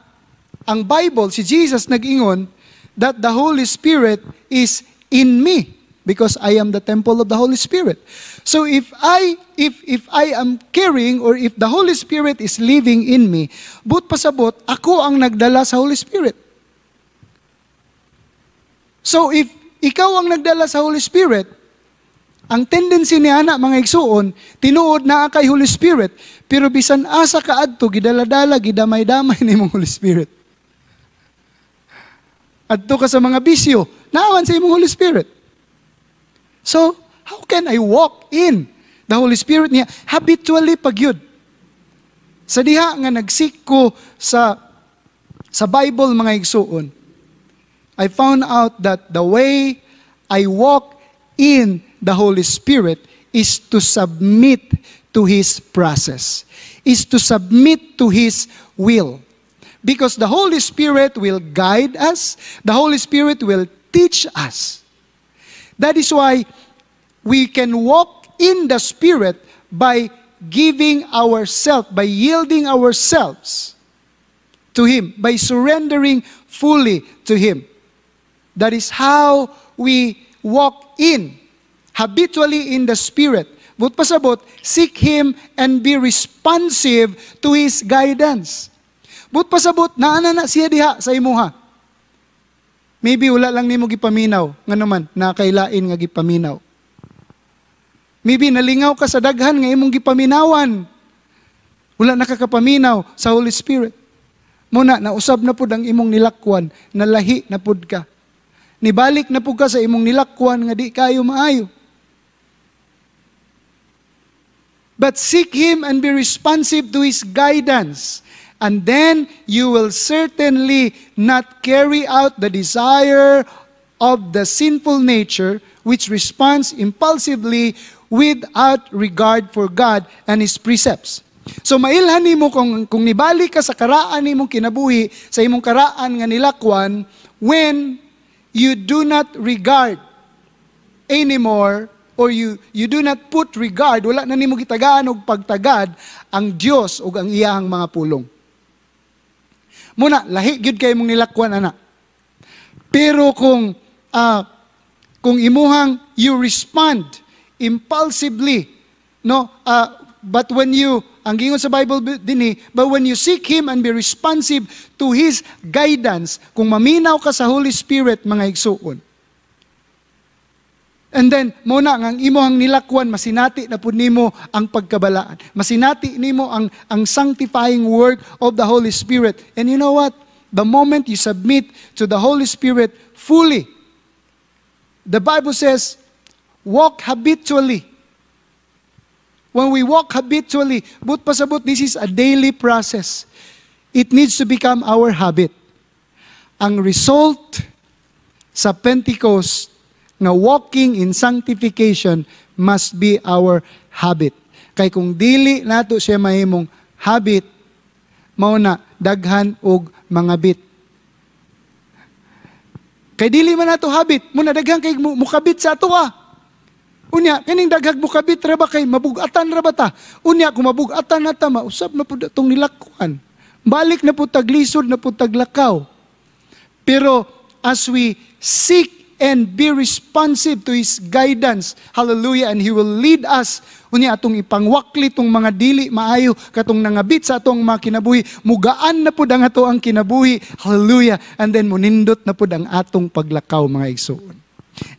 ang Bible, si Jesus nag-ingon, that the Holy Spirit is in me because I am the temple of the Holy Spirit. So if I am carrying or if the Holy Spirit is living in me, but pasabot, ako ang nagdala sa Holy Spirit. So if ikaw ang nagdala sa Holy Spirit, ang tendency ni ana mga igsuon, tinuod na kay Holy Spirit, pero bisan asa ka adto gidaladala, gidamay-damay ni imong Holy Spirit. Adto ka sa mga bisyo, naawan sa imong Holy Spirit. So, how can I walk in the Holy Spirit niya? Habitually pagyud. Sa diha nga nag-seek ko sa Bible mga igsuon, I found out that the way I walk in the Holy Spirit is to submit to His process, is to submit to His will. Because the Holy Spirit will guide us, the Holy Spirit will teach us. That is why we can walk in the Spirit by giving ourselves, by yielding ourselves to Him, by surrendering fully to Him. That is how we walk in, habitually in the Spirit. But pasabot, seek Him and be responsive to His guidance. But pasabot, naana na siya diha sa imuha. Maybe wala lang nimo gipaminaw, nga naman, nakailain nga gipaminaw. Maybe nalingaw ka sa daghan nga imong gipaminawan. Wala nakakapaminaw sa Holy Spirit. Muna, nausab na pud ang imong nilakwan, nalahi na pud ka. Nibalik na po ka sa imong nilakwan nga di kayo maayo. But seek Him and be responsive to His guidance. And then you will certainly not carry out the desire of the sinful nature which responds impulsively without regard for God and His precepts. So mailhan nimo kung nibalik ka sa karaan nimong kinabuhi, sa imong karaan nga nilakwan, when you do not regard anymore, or you do not put regard, wala na nimo gitagaan og pagtagad ang Dios og ang iyang mga pulong. Muna, lahi gyud kay imong nilakwan ana. Pero kung imuhang you respond impulsively, no, but when you, ang gingon sa Bible din eh, but when you seek Him and be responsive to His guidance, kung maminaw ka sa Holy Spirit, mga igsuon. And then, muna, ang imohang nilakwan, masinati na po nimo ang pagkabalaan. Masinati nimo ang sanctifying work of the Holy Spirit. And you know what? The moment you submit to the Holy Spirit fully, the Bible says, walk habitually. When we walk habitually, but pasabot, this is a daily process. It needs to become our habit. Ang result sa Pentecost na walking in sanctification must be our habit. Kay kung dili nato siya mahimong habit, mao na daghan og mga bit. Kay dili man nato habit, muna daghan kay mukabit sa ato ah. Unya, kining daghag mukabit ra ba kay mabugatan ra ba ta? Unya, kung mabugatan na ta, mausab na po itong nilakwan. Balik na po taglisod, na po taglakaw. Pero as we seek and be responsive to His guidance. Hallelujah! And He will lead us. Unya atong ipangwakli tong mga dili maayo katong nangabit sa atong makinabuhi. Mugaan na pud ang ato ang kinabuhi. Hallelujah! And then munindot na pud ang atong paglakaw, mga igsoon.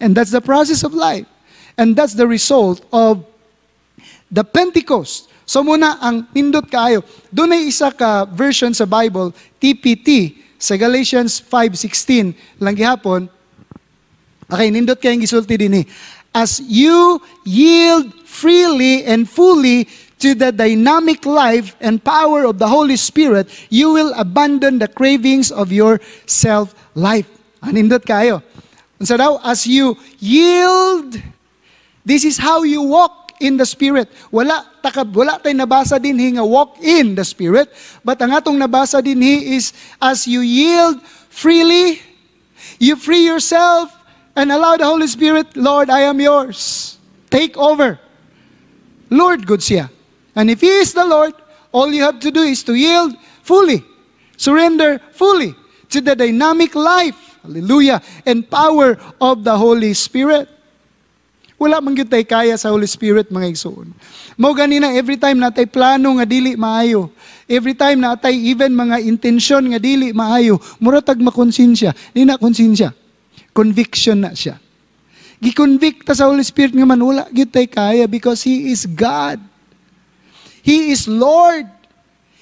And that's the process of life. And that's the result of the Pentecost. So muna, ang indot kaayo. Doon ay isa ka version sa Bible, TPT, sa Galatians 5:16, lang gihapon. Okay, nindot kayong gisulti din eh. As you yield freely and fully to the dynamic life and power of the Holy Spirit, you will abandon the cravings of your self-life. Ang nindot kaayo. So now, as you yield, this is how you walk in the Spirit. Wala tayo nabasa din hi nga walk in the Spirit, but ang atong nabasa din hi is as you yield freely, you free yourself and allow the Holy Spirit, Lord, I am yours. Take over. Lord, good siya. And if He is the Lord, all you have to do is to yield fully, surrender fully to the dynamic life, hallelujah, and power of the Holy Spirit. Wala man gyud tay kaya sa Holy Spirit, mga igsoon. Mao gani na every time natay plano nga dili maayo, every time natay even mga intensyon nga dili maayo, muratag makonsensya, di na konsensya. Conviction na siya. Gikonvict ta sa Holy Spirit nga man wala gyud tay kaya because He is God. He is Lord.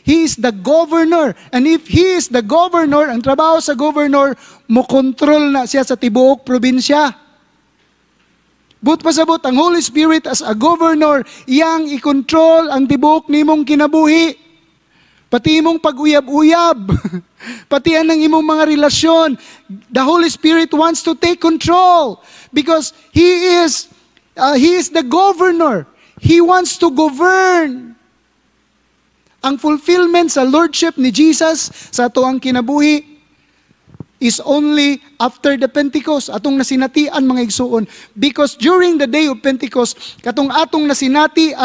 He is the governor. And if He is the governor, ang trabaho sa governor, mokontrol na siya sa tibuok probinsya. But pasabot, ang Holy Spirit as a governor, iyang i-control ang tibuok nimong kinabuhi. Pati imong pag-uyab-uyab. Pati ang imong mga relasyon. The Holy Spirit wants to take control because He is the governor. He wants to govern. Ang fulfillment sa Lordship ni Jesus sa atoang kinabuhi is only after the Pentecost. Atong nasinatian, mga igsoon. Because during the day of Pentecost, katong atong nasinati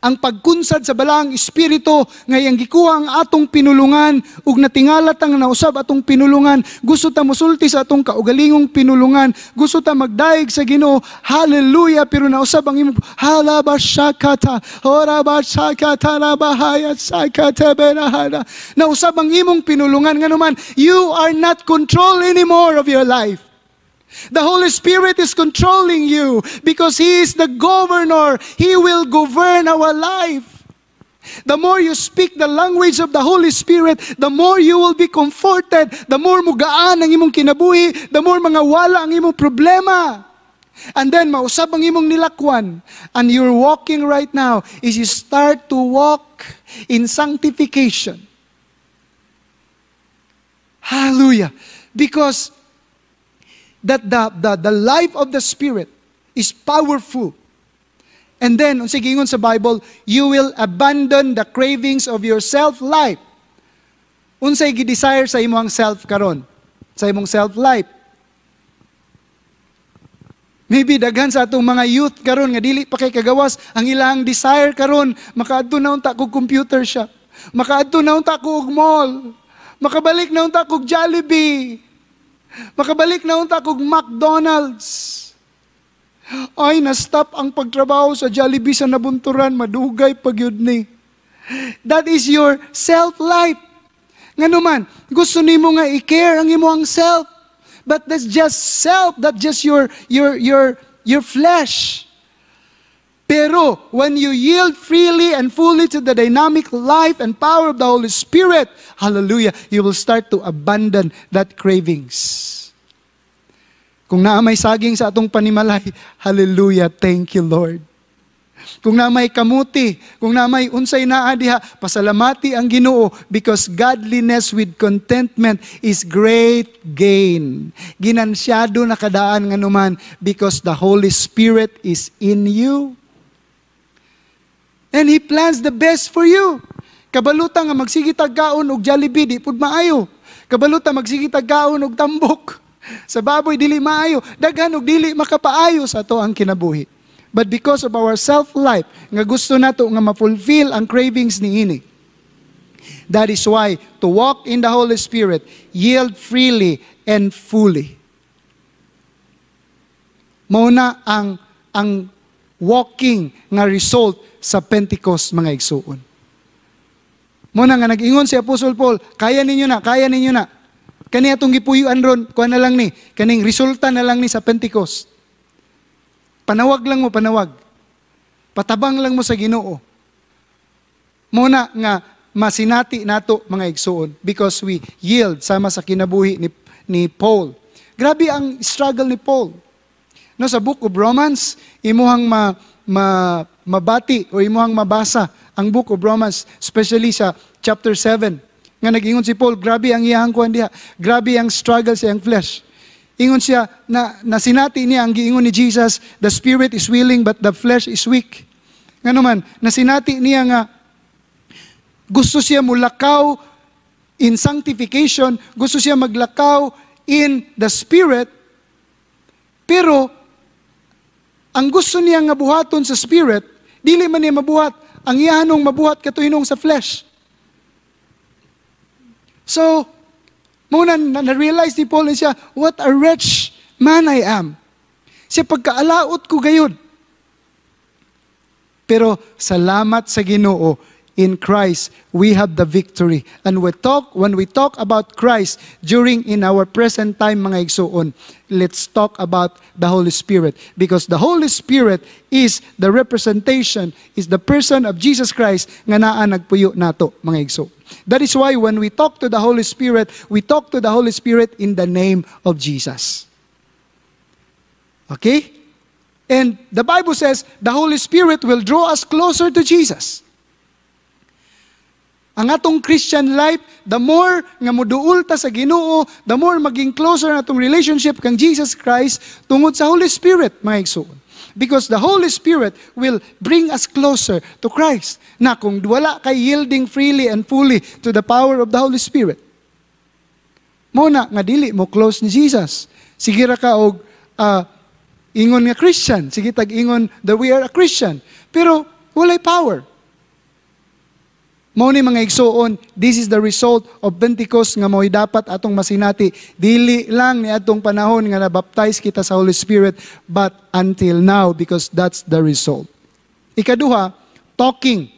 ang pagkunsad sa balaang espiritu, ngayang gikuha ang atong pinulungan, ug natingalat ang nausab atong pinulungan, gusto ta musulti sa atong kaugalingong pinulungan, gusto ta magdaig sa Ginoo, hallelujah, pero nausab ang imong halabashakata, horabashakata, rabahayat sakata berahada. Nausab ang imong pinulungan, nganuman, you are not control anymore of your life. The Holy Spirit is controlling you because He is the governor. He will govern our life. The more you speak the language of the Holy Spirit, the more you will be comforted. The more mugaan ang imong kinabuhi, the more mga wala ang imong problema. And then, mausab ang imong nilakwan. And you're walking right now is you start to walk in sanctification. Hallelujah. Because that the life of the Spirit is powerful. And then, sige ingon sa Bible, you will abandon the cravings of your self-life. Unsay gidesire sa imong self karon, sa imong self-life. Maybe daghan sa atong mga youth karon nga dili pa kay kagawas ang ilang desire karon, makaadto na unta kog computer shop, makaadto na unta kog mall, makabalik na unta kog Jollibee. Makabalik na unta kog McDonald's. Ay, na-stop ang pagtrabaho sa Jollibee sa Nabunturan, madugay pagyud ni. That is your self-life. Nganuman, gusto nimo nga i-care ang imong self. But that's just self, that's just your flesh. Pero, when you yield freely and fully to the dynamic life and power of the Holy Spirit, hallelujah, you will start to abandon that cravings. Kung naamay saging sa atong panimalay, hallelujah, thank you, Lord. Kung naamay kamuti, kung naamay unsay naa diha, pasalamati ang Ginoo because godliness with contentment is great gain. Ginansyado na kadaan nganuman because the Holy Spirit is in you. And He plans the best for you. Kabalutang nga magsigitag kaon og Jollibee, di pud maayo. Kabalutang magsigitag kaon og tambok. Sa baboy, dili maayo. Daghan og dili makapaayo sa ato ang kinabuhi. But because of our self-life, nga gusto nato nga ma-fulfill ang cravings ni ini. That is why, to walk in the Holy Spirit, yield freely and fully. Mauna ang walking nga result sa Pentecost, mga igsuon. Mauna nga nag-ingon si Apostle Paul, kaya ninyo na, kaya ninyo na. Kani atong gipuyuan ron, kuha na lang ni, kaning resulta na lang ni sa Pentecost. Panawag lang mo, panawag. Patabang lang mo sa Ginoo. Mauna nga masinati nato mga igsuon because we yield sama sa kinabuhi ni Paul. Grabe ang struggle ni Paul. No, sa Book of Romans, imuhang mabati o imuhang mabasa ang Book of Romans, especially sa chapter 7. Nga nag-ingon si Paul, grabe ang iyahang kuhan diha. Grabe ang struggle sa iyang flesh. Ingon siya, na sinati niya ang giingon ni Jesus, the spirit is willing but the flesh is weak. Nga naman, nasinati niya nga, gusto siya mulakaw in sanctification, gusto siya maglakaw in the Spirit, pero ang gusto niya nga buhaton sa Spirit, dili man niya mabuhat, ang iyanong mabuhat katuhinong sa flesh. So, muna na-realize ni Paul siya, what a wretch man I am. Siya pagkaalaot ko gayud. Pero salamat sa Ginoo, in Christ, we have the victory. And when we talk about Christ during in our present time, mga igsuon, let's talk about the Holy Spirit. Because the Holy Spirit is the representation, is the person of Jesus Christ nga naa nagpuyo nato, mga igsuon. That is why when we talk to the Holy Spirit, we talk to the Holy Spirit in the name of Jesus. Okay? And the Bible says, the Holy Spirit will draw us closer to Jesus. Ang atong Christian life, the more nga moduol ta sa Ginoo, the more maging closer na atong relationship kang Jesus Christ tungod sa Holy Spirit, mga igsoon. Because the Holy Spirit will bring us closer to Christ. Na kung wala kay yielding freely and fully to the power of the Holy Spirit. Muna, nga dili mo close ni Jesus. Sige ra ka og ingon nga Christian. Sige tag-ingon that we are a Christian. Pero walay power. Mao ni mga igsoon, this is the result of Pentecost nga mo'y dapat atong masinati. Dili lang ni atong panahon nga nabaptize kita sa Holy Spirit, but until now, because that's the result. Ikaduha, talking.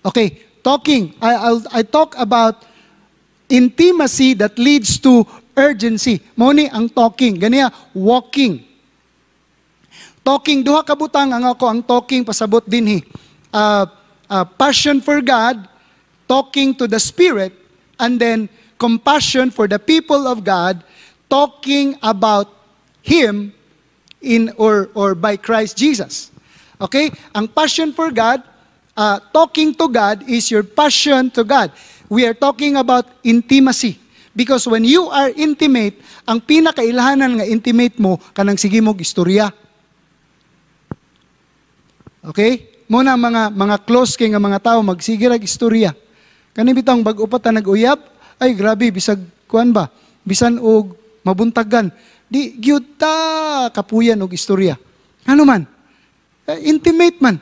Okay, talking. I talk about intimacy that leads to urgency. Mao ni ang talking. Ganiya, walking. Talking, duha kabutang ang ako ang talking, pasabot din hi. Passion for God, talking to the Spirit, and then compassion for the people of God, talking about Him in or by Christ Jesus. Okay? Ang passion for God, talking to God is your passion to God. We are talking about intimacy. Because when you are intimate, ang pinakailahanan nga intimate mo, kanang sige mong istorya. Okay? Muna mga close kay nga mga tao magsigirag istorya. Kani bitang bag-o pa ta nag-uyab, ay grabe bisag kuan ba? Bisan og mabuntagan. Di gyud ta kapuyan og istorya. Ano man? Intimate man.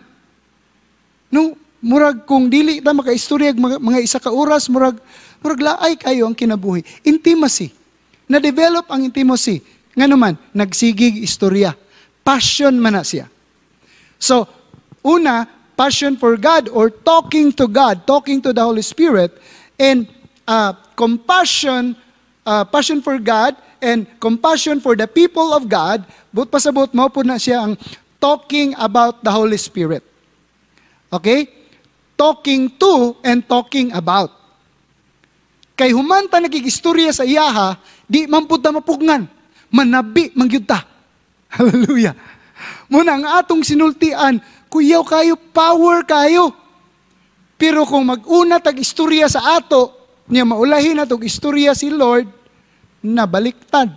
No, murag kung dili ta makaistorya mga isa ka oras, murag laay kayo ang kinabuhi. Intimacy. Na-develop ang intimacy. Ngano man nagsigig istorya. Passion man na siya. So, una, passion for God or talking to God, talking to the Holy Spirit, and passion for God, and compassion for the people of God. But pasabot mo po na siya ang talking about the Holy Spirit. Okay? Talking to and talking about. Kay humanta nagigistorya sa iyaha, di mamputa mapugnan. Manabi, mangyuta. Hallelujah. Muna, ang atong sinultian, kuyaw kayo, power kayo. Pero kung mag-una tag-istorya sa ato, niya maulahin na tag-istorya si Lord, nabaliktad.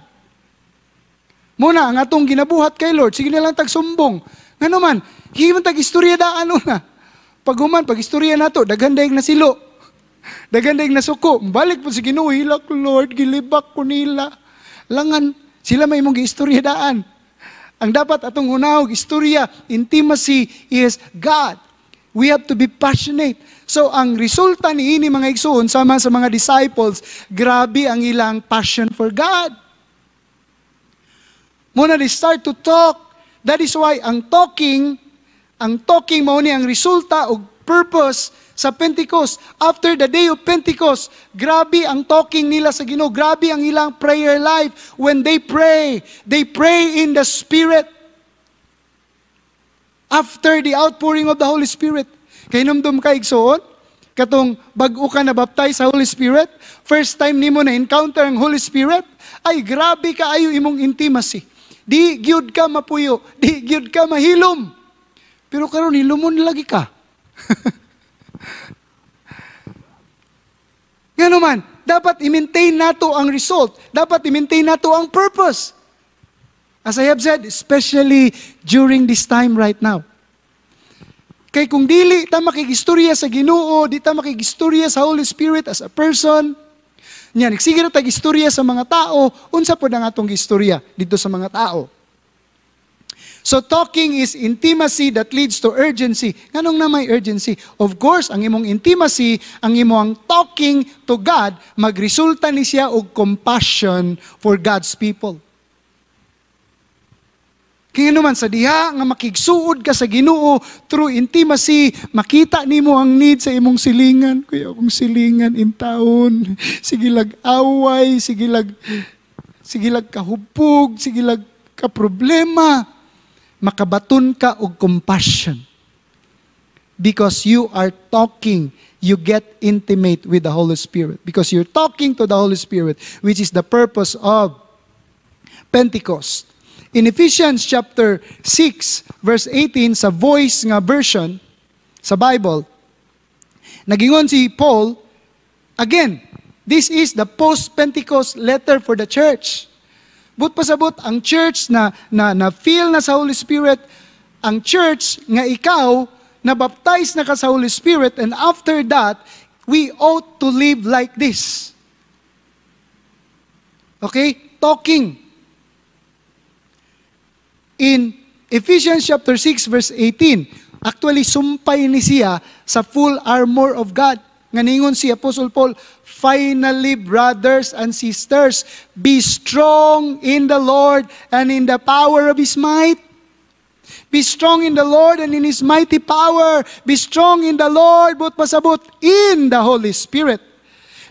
Muna, ang atong ginabuhat kay Lord, sige na lang tag-sumbong. Nga naman, hiyong tag-istorya daan una. Paghuman, pag-istorya na ito, daghandayag na silo. Daghandayag na suko. Balik po si Ginuhilak, Lord, gilibak ko nila. Langan, sila may mong istorya daan. Ang dapat atong unahog, istorya, intimacy is God. We have to be passionate. So, ang resulta ni ini mga igsoon sama sa mga disciples, grabe ang ilang passion for God. Muna they start to talk. That is why ang talking mao ni ang resulta o purpose sa Pentecost. After the day of Pentecost, grabe ang talking nila sa Ginoo, grabe ang ilang prayer life. When they pray in the Spirit. After the outpouring of the Holy Spirit, kay numdum ka igsoon, katong bag-o ka na baptize sa Holy Spirit, first time nimo na encounter ang Holy Spirit, ay grabe ka ayo imong intimacy. Di gyud ka mapuyo, di gyud ka mahilom. Pero karon hilumon lagi ka. Gano man, dapat i-maintain nato ang result, dapat i-maintain nato ang purpose. As I have said, especially during this time right now. Kay kung dili ta makigistorya sa Ginoo, di ta makigistorya sa Holy Spirit as a person, niyan, sige na tag-istorya sa mga tao, unsa po na nga itong istorya dito sa mga tao. So talking is intimacy that leads to urgency. Nganong na may urgency? Of course, ang imong intimacy, ang imong talking to God, magresulta ni siya og compassion for God's people. Kaya naman sa diha nga makigsuod ka sa Ginoo through intimacy, makita nimo ang need sa imong silingan. Kuya, akong silingan in taon, sigilag away, sigilag kahubog, sigilag ka problema, makabaton ka og compassion. Because you are talking, you get intimate with the Holy Spirit. Because you're talking to the Holy Spirit, which is the purpose of Pentecost. In Ephesians chapter 6, verse 18, sa voice nga version, sa Bible, nagingon si Paul, again, this is the post-Pentecost letter for the church. But pasabot, ang church na feel na sa Holy Spirit, ang church nga ikaw, nabaptize na ka sa Holy Spirit, and after that, we ought to live like this. Okay? Talking. In Ephesians chapter 6 verse 18, actually sumpay ni siya sa full armor of God. Nganingon si Apostle Paul, finally brothers and sisters, be strong in the Lord and in the power of His might. Be strong in the Lord and in His mighty power. Be strong in the Lord, but pasabot, in the Holy Spirit.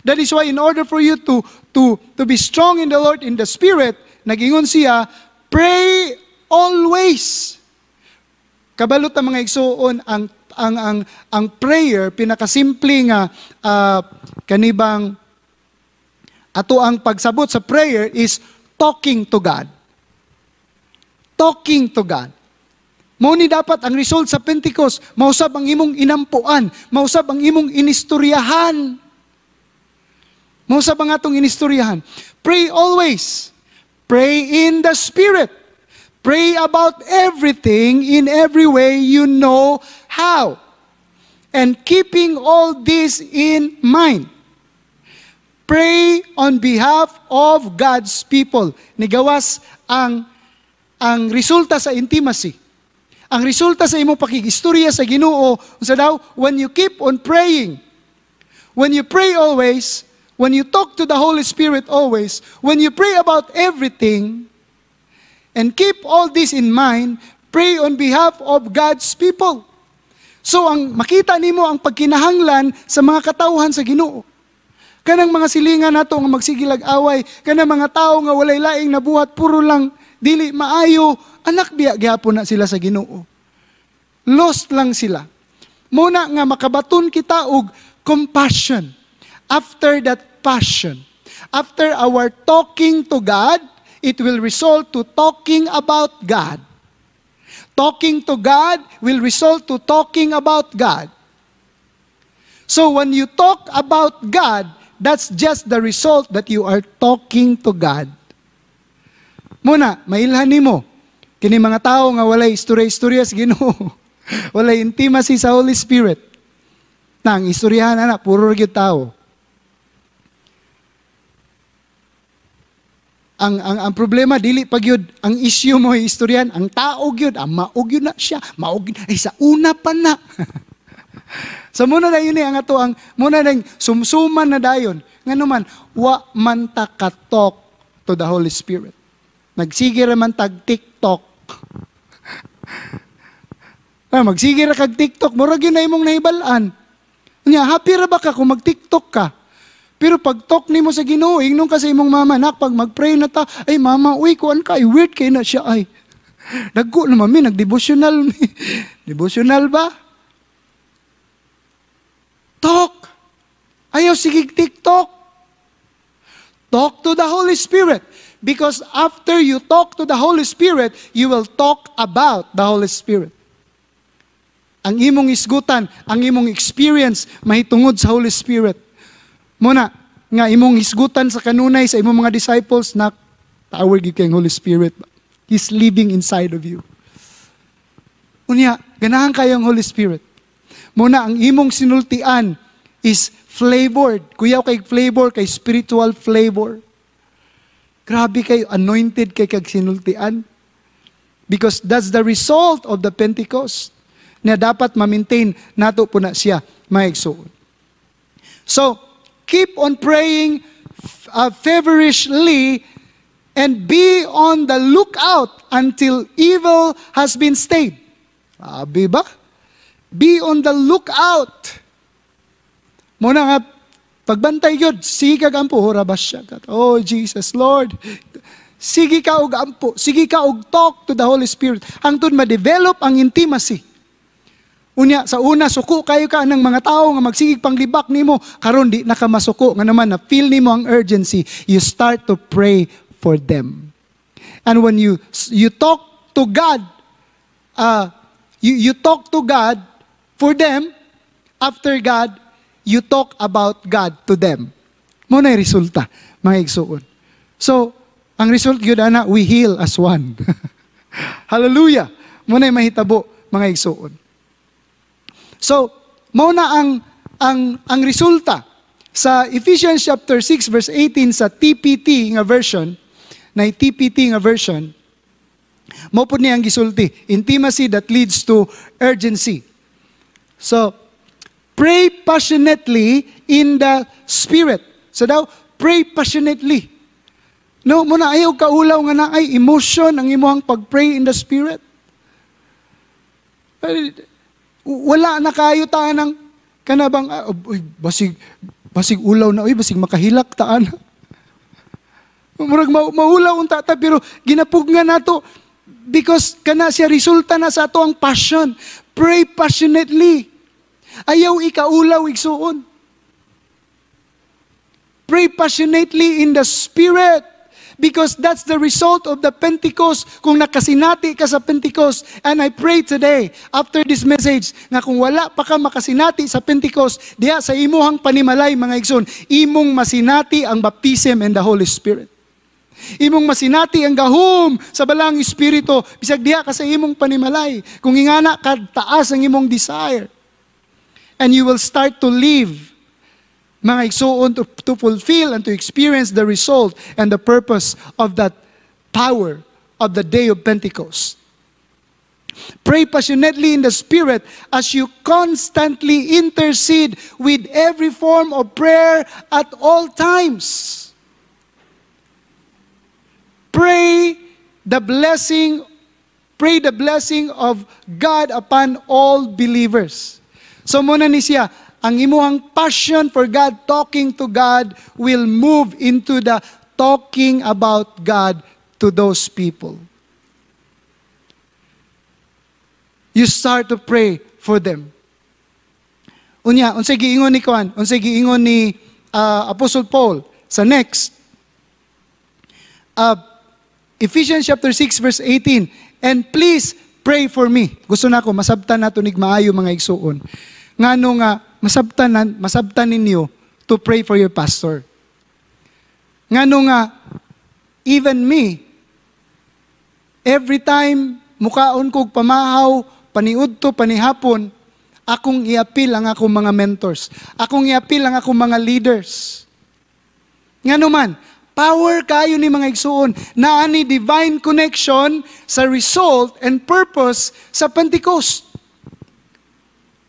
That is why in order for you to be strong in the Lord, in the Spirit, nagingon siya, pray always. Kabalot ang mga igsoon, ang prayer, pinakasimple nga kanibang ato ang pagsabot sa prayer is talking to God. Talking to God. Mao ni dapat ang result sa Pentecost, mausab ang imong inampuan, mausab ang imong inistoryahan. Mausab ang atong inistoryahan. Pray always. Pray in the Spirit. Pray about everything in every way you know how. And keeping all this in mind. Pray on behalf of God's people. Nigawas ang resulta sa intimacy. Ang resulta sa imong pakigistorya sa Ginoo, unsa daw, when you keep on praying, when you pray always, when you talk to the Holy Spirit always, when you pray about everything, and keep all this in mind, pray on behalf of God's people. So, ang makita nimo ang pagkinahanglan sa mga katauhan sa Ginoo. Kanang mga silingan nato nga magsigilag away, kanang mga tao nga walay laing nabuhat, puro lang dili maayo, anak biya gihapon na sila sa Ginoo. Lost lang sila. Muna nga makabaton kita og compassion. After that passion, after our talking to God, it will result to talking about God. Talking to God will result to talking about God. So when you talk about God, that's just the result that you are talking to God. Muna, mailhan nimo kini mga tao nga walay istorya-istorya sa Ginoo. Walay intimacy sa Holy Spirit. Nang istoryahan na puro gyud tao. Ang problema, dili pag yun, ang issue mo, historian, ang taog yun, ang maog yun na siya, maog yun, ay sa una pa na. So muna na yun eh, ang ato, ang muna na yung sumsuman na dayon, nga naman, wa man ta ka talk to the Holy Spirit. Nagsigira man tag TikTok. Magsigira kag TikTok, murag yun na imong nahibalaan. Nya, happy ra ba ka kung mag-TikTok ka? Pero pag talk nimo sa Ginoo, ingnon ka sa imong mama, nak, pag mag-pray na ta, ay mama, uy, kuan ka, ay weird kay na siya, ay. Nagko na mami, nag-devotional. Devotional ba? Talk. Ayaw sigig TikTok. Talk to the Holy Spirit. Because after you talk to the Holy Spirit, you will talk about the Holy Spirit. Ang imong isgutan, ang imong experience, mahitungod sa Holy Spirit. Muna, nga imong isgutan sa kanunay, sa imong mga disciples, na tawag yung kayong Holy Spirit. He's living inside of you. Unya, ganahan kayo ang Holy Spirit. Muna, ang imong sinultian is flavored. Kuyaw kay flavor, kay spiritual flavor. Grabe kayo, anointed kay kagsinultian. Because that's the result of the Pentecost. Na dapat ma-maintain nato po na siya, mga igsoon. So, keep on praying feverishly and be on the lookout until evil has been stayed. Sabi ba? Be on the lookout. Muna nga, pagbantay yun, sige kag ampo, horabas siya. Oh, Jesus, Lord. Sige ka og ampo. Sige ka og talk to the Holy Spirit. Hangtod ma-develop ang intimacy. Unya, sa una, suko kayo ka ng mga tao nga magsigig panglibak nimo. Karon di nakamasuko. Nga naman, na-feel nimo ang urgency. You start to pray for them. And when you talk to God, you talk to God for them, after God, you talk about God to them. Muna yung resulta, mga igsoon. So, ang result yun na, we heal as one. Hallelujah! Muna yung mahitabo, mga igsoon. So, muna ang resulta sa Ephesians chapter 6 verse 18 sa TPT nga version, na TPT nga version, maupod niya ang gisulti, intimacy that leads to urgency. So, pray passionately in the Spirit. So daw, pray passionately. No, muna ayaw kaulaw nga na ay emotion ang imuhang pag-pray in the Spirit. Wala na kayo taan ng kanabang, uy, basig ulaw na, uy, basig makahilak taan. Murag maulaw unta ta, pero ginapug nga nato because kana siya resulta na sa ato ang passion. Pray passionately. Ayaw ikaulaw, igsuon. Pray passionately in the Spirit because that's the result of the Pentecost. Kung nakasinati ka sa Pentecost, and I pray today, after this message, na kung wala pa ka makasinati sa Pentecost, diya sa imuhang panimalay, mga igsoon, imong masinati ang baptism and the Holy Spirit. Imong masinati ang gahom sa balang Espiritu, bisag diha ka sa imong panimalay. Kung ingana ka, taas ang imong desire. And you will start to live, mga igsoon, to fulfill and to experience the result and the purpose of that power of the day of Pentecost. Pray passionately in the Spirit as you constantly intercede with every form of prayer at all times. Pray the blessing of God upon all believers. So muna ni siya, ang imuhang passion for God, talking to God, will move into the talking about God to those people. You start to pray for them. Unya, unsay giingon ni Kuan, unsay giingon ni Apostle Paul sa next. Ephesians chapter 6 verse 18, and please pray for me. Gusto na ako, masabtan na tunig maayo mga igsoon. Ngano nga, masabtan ninyo to pray for your pastor. Ngano nga, even me, every time mukaon kog pamahaw, paniudto, panihapon, akong iapil ang akong mga mentors. Akong iapil ang akong mga leaders. Ngano man, power kayo ni mga igsoon na ani divine connection sa result and purpose sa Pentecost.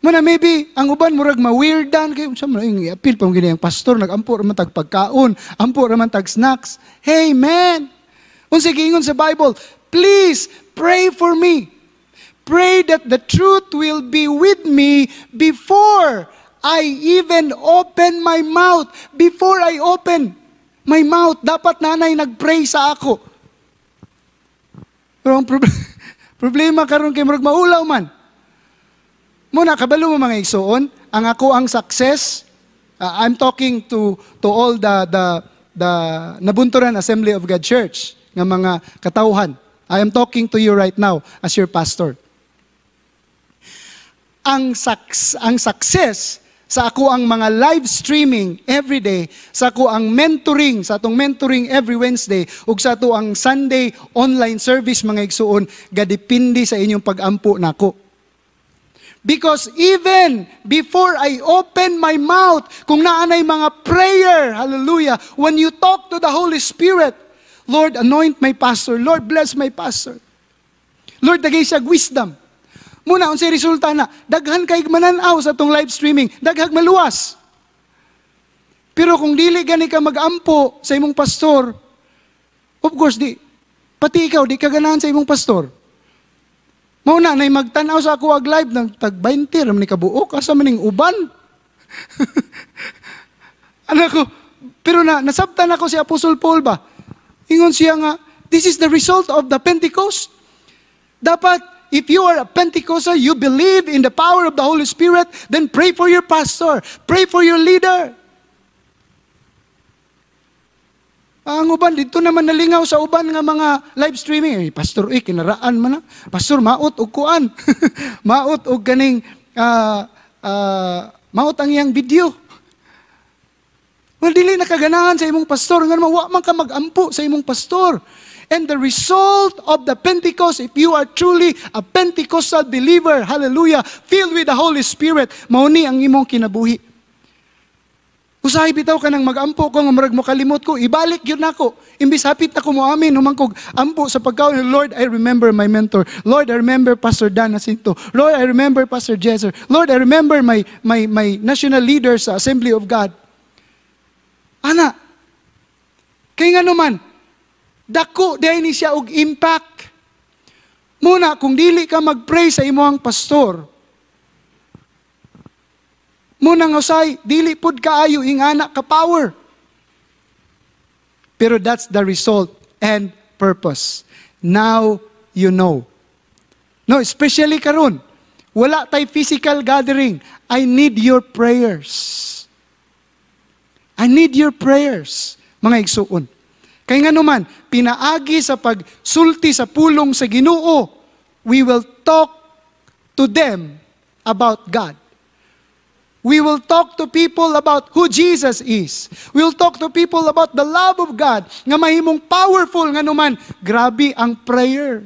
Muna, maybe, ang uban, murag ma-weirdan kayo. Saan mo na yung i-appeal pa mong ganyan, pastor, nag-ampor naman tag-pagkaon, ampor naman tag-snacks. Hey, man! Kung sige ingon sa Bible, please pray for me. Pray that the truth will be with me before I even open my mouth. Before I open my mouth, dapat nanay nagpray sa ako. Pero ang problema karon kay murag maulaw man. Muna, kabalo mo mga igsoon, ang ako ang success, I'm talking to all the Nabunturan Assembly of God Church, ng mga katauhan. I am talking to you right now as your pastor. Ang success sa ako ang mga live streaming every day, sa ako ang mentoring, sa atong mentoring every Wednesday, ug sa ato ang Sunday online service mga igsuon, gadipindi sa inyong pag-ampo nako. Because even before I open my mouth, kung naanay mga prayer, hallelujah, when you talk to the Holy Spirit, Lord, anoint my pastor. Lord, bless my pastor. Lord, dagay siya wisdom. Muna, unsay resulta na, daghan kay mananaw sa itong live streaming, daghag maluwas. Pero kung dili gani ka mag-ampo sa imong pastor, of course, pati ikaw, di ka ganahan sa imong pastor. Mauna, na magtanaw sa ako ag live ng tag-20, raman ni kabuok, asa maning uban. Anak ko, pero nasabtan ako si Apostle Paul ba? Ingon siya nga, this is the result of the Pentecost. Dapat, if you are a Pentecostal, you believe in the power of the Holy Spirit, then pray for your pastor. Pray for your leader. Ang uban, dito naman nalingaw sa uban ng mga live streaming. Pastor, kinaraan man na. Pastor, maot o kuan. Maot o ganing, maot ang iyang video. Well, dili nakaganahan sa imong pastor. Nga naman, wa man ka mag-ampo sa imong pastor. And the result of the Pentecost, if you are truly a Pentecostal believer, hallelujah, filled with the Holy Spirit, mauni ang imong kinabuhi. Usahay bitaw ka ng mag-ampo ko, nga marag mo kalimot ko, ibalik yun ako. Imbis hapit ako mo amin, humangkog ampo sa pagkaon. Lord, I remember my mentor. Lord, I remember Pastor Dan Jacinto. Lord, I remember Pastor Jezer. Lord, I remember my national leaders sa Assembly of God. Ana, kaya nga naman, dako dahil ni siya og impact. Muna, kung dili ka mag-pray sa imong pastor, muna nga say, dili pod kaayo ingana ka power. Pero that's the result and purpose. Now you know. No, especially karon, wala tay physical gathering. I need your prayers. I need your prayers, mga igsuon. Kaya nga naman, pinaagi sa pagsulti sa pulong sa Ginoo, we will talk to them about God. We will talk to people about who Jesus is. We will talk to people about the love of God, nga mahimong powerful nga naman, grabe ang prayer.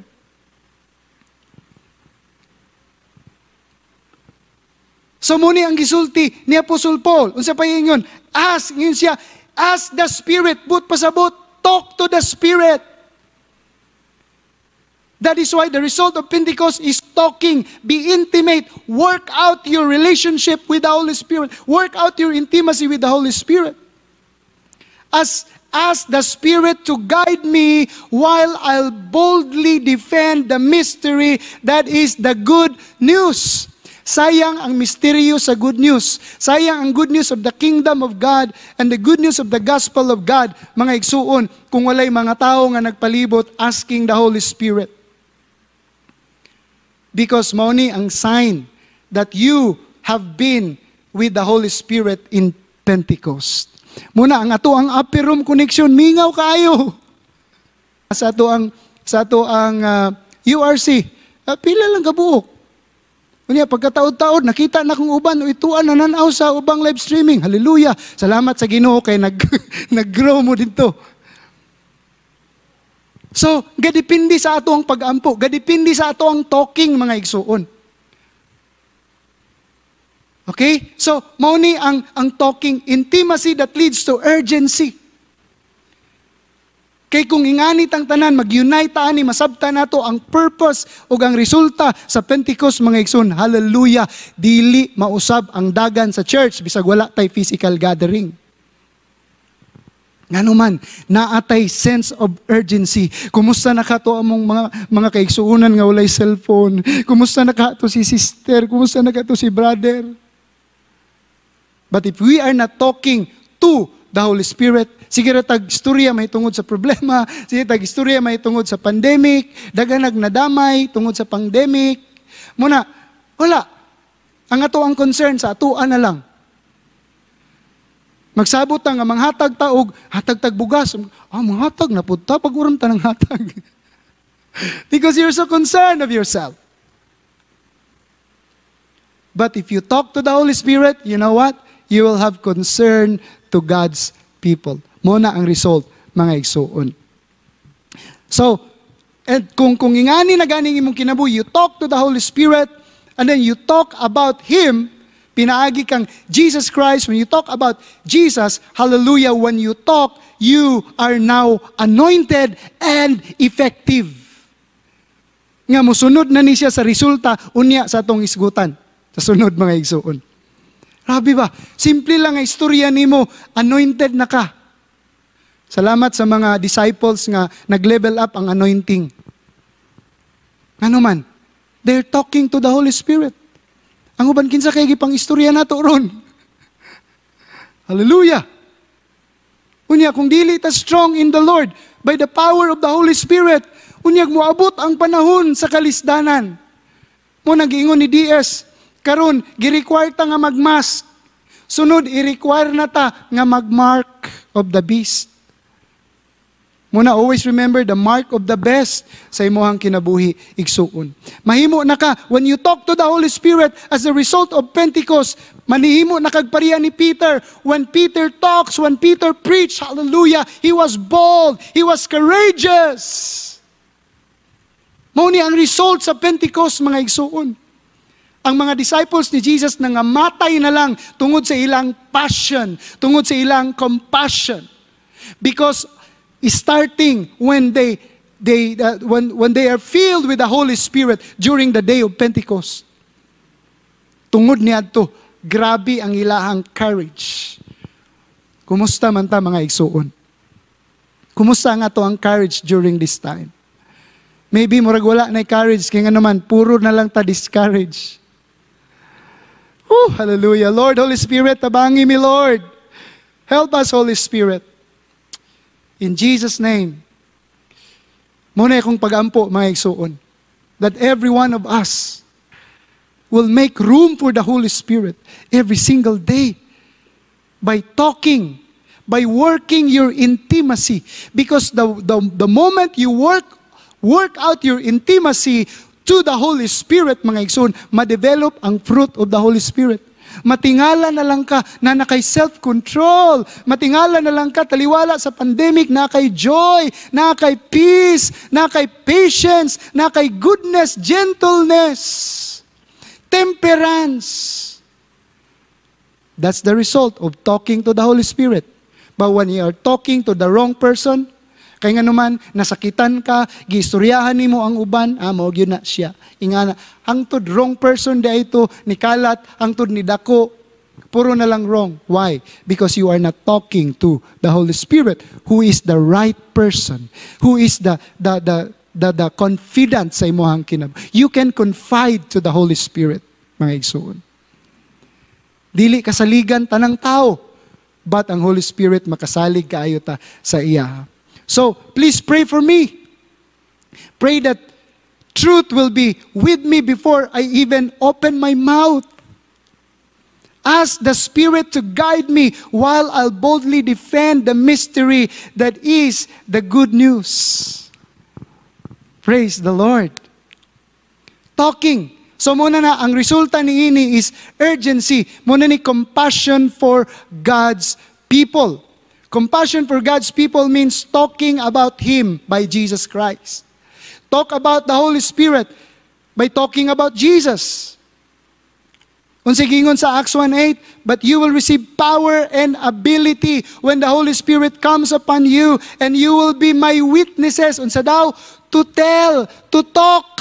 So muni ang gisulti ni Apostle Paul, unsa pa ingon? Ask, ingon siya, ask the Spirit, but pasabot. Talk to the Spirit. That is why the result of Pentecost is talking. Be intimate. Work out your relationship with the Holy Spirit. Work out your intimacy with the Holy Spirit. Ask the Spirit to guide me while I'll boldly defend the mystery that is the good news. Sayang ang misteryo sa good news. Sayang ang good news of the kingdom of God and the good news of the gospel of God, mga igsuon, kung walay mga tao nga nagpalibot asking the Holy Spirit. Because mauni ang sign that you have been with the Holy Spirit in Pentecost. Muna, ang ato ang upper room connection, mingaw kayo. Sa ato ang URC, pila lang kabuok. Unya, pagkataod-taod, nakita na kung uban, ituan, nananaw sa ubang live streaming. Hallelujah! Salamat sa Ginoo kay nag-grow mo dito. So, gadipindi sa ato ang pag-ampo. Gadipindi sa ato ang talking, mga igsuon. Okay? So, mauni ang talking, intimacy that leads to urgency. Kay kung inganit ang tanan, mag-unite taani, masabta nato ang purpose o ang resulta sa Pentecost, mga igsoon. Hallelujah! Dili mausab ang dagan sa church, bisag wala tay physical gathering. Nganuman, naatay sense of urgency. Kumusta na ka to among mga kaigsuunan nga walay cellphone? Kumusta na ka to si sister? Kumusta na ka to si brother? But if we are not talking to the Holy Spirit, sige ra tag istorya may tungod sa problema, sige tag istorya may tungod sa pandemic, daganag nadamay tungod sa pandemic. Muna, wala. Ang ato ang concern sa atoan na lang. Magsabot ang manghatag taog, hatag-tag bugas. Manghatag na po. Pag-uram ta ng hatag. Because you're so concerned of yourself. But if you talk to the Holy Spirit, you know what? You will have concern to God's people. Muna ang result, mga igsuon. So, and kung ingani na ganing imong kinabuhi, you talk to the Holy Spirit, and then you talk about Him. Pinaagi kang Jesus Christ. When you talk about Jesus, hallelujah, when you talk, you are now anointed and effective. Nga musunod na ni siya sa resulta, unya sa atong isgutan. Sa sunod, mga igsuon. Grabe ba? Simple lang ang istorya nimo, anointed na ka. Salamat sa mga disciples nga nag-level up ang anointing. Ano man, they're talking to the Holy Spirit. Ang uban kinsa kay gipang istorya nato ron. Hallelujah. Unya kung dili ta strong in the Lord by the power of the Holy Spirit, unya moabot ang panahon sa kalisdanan. Mo nagiingon ni DS, karon gi-require ta nga magmask. Sunod i-require na ta nga magmark of the beast. Muna, always remember the mark of the best sa imuhang kinabuhi, igsuon. Mahimo na ka, when you talk to the Holy Spirit as a result of Pentecost, manihimo na kagpariya ni Peter. When Peter talks, when Peter preached, hallelujah, he was bold, he was courageous. Mauni ang result sa Pentecost, mga igsuon. Ang mga disciples ni Jesus nangamatay na lang tungod sa ilang passion, tungod sa ilang compassion. Because starting when they are filled with the Holy Spirit during the day of Pentecost, tungod niadto grabe ang ilahang courage. Kumusta man ta, mga igsuon? Kumusta nga to ang courage during this time? Maybe murag wala na courage kay ngano man puro na lang ta discourage. Oh, hallelujah. Lord, Holy Spirit, tabangi mi, Lord. Help us, Holy Spirit. In Jesus' name. Muna akong pag-ampo, mga igsuon, that every one of us will make room for the Holy Spirit every single day by talking, by working your intimacy. Because the moment you work out your intimacy to the Holy Spirit, mga igsuon, ma-develop ang fruit of the Holy Spirit. Matingala na lang ka na nakay self-control. Matingala na lang ka, taliwala sa pandemic, na kay joy, na kay peace, na kay patience, na kay goodness, gentleness, temperance. That's the result of talking to the Holy Spirit. But when you are talking to the wrong person, kaya nga naman, nasakitan ka, giistoryahan ni mo ang uban, mao yun na siya. Ingana, hangtod wrong person da ito, ni kalat, hangtod ni dako, puro na lang wrong. Why? Because you are not talking to the Holy Spirit, who is the right person, who is the confidant sa imohang kinabuhi. You can confide to the Holy Spirit, mga igsuon. Dili kasaligan tanang tao, but ang Holy Spirit makasalig kaayo ta sa iya. So, please pray for me. Pray that truth will be with me before I even open my mouth. Ask the Spirit to guide me while I'll boldly defend the mystery that is the good news. Praise the Lord. Talking. So, muna na, ang resulta ni ini is urgency. Muna ni compassion for God's people. Compassion for God's people means talking about Him by Jesus Christ. Talk about the Holy Spirit by talking about Jesus. Unsa gingon sa Acts 1:8, but you will receive power and ability when the Holy Spirit comes upon you, and you will be my witnesses. Unsa daw? To tell, to talk,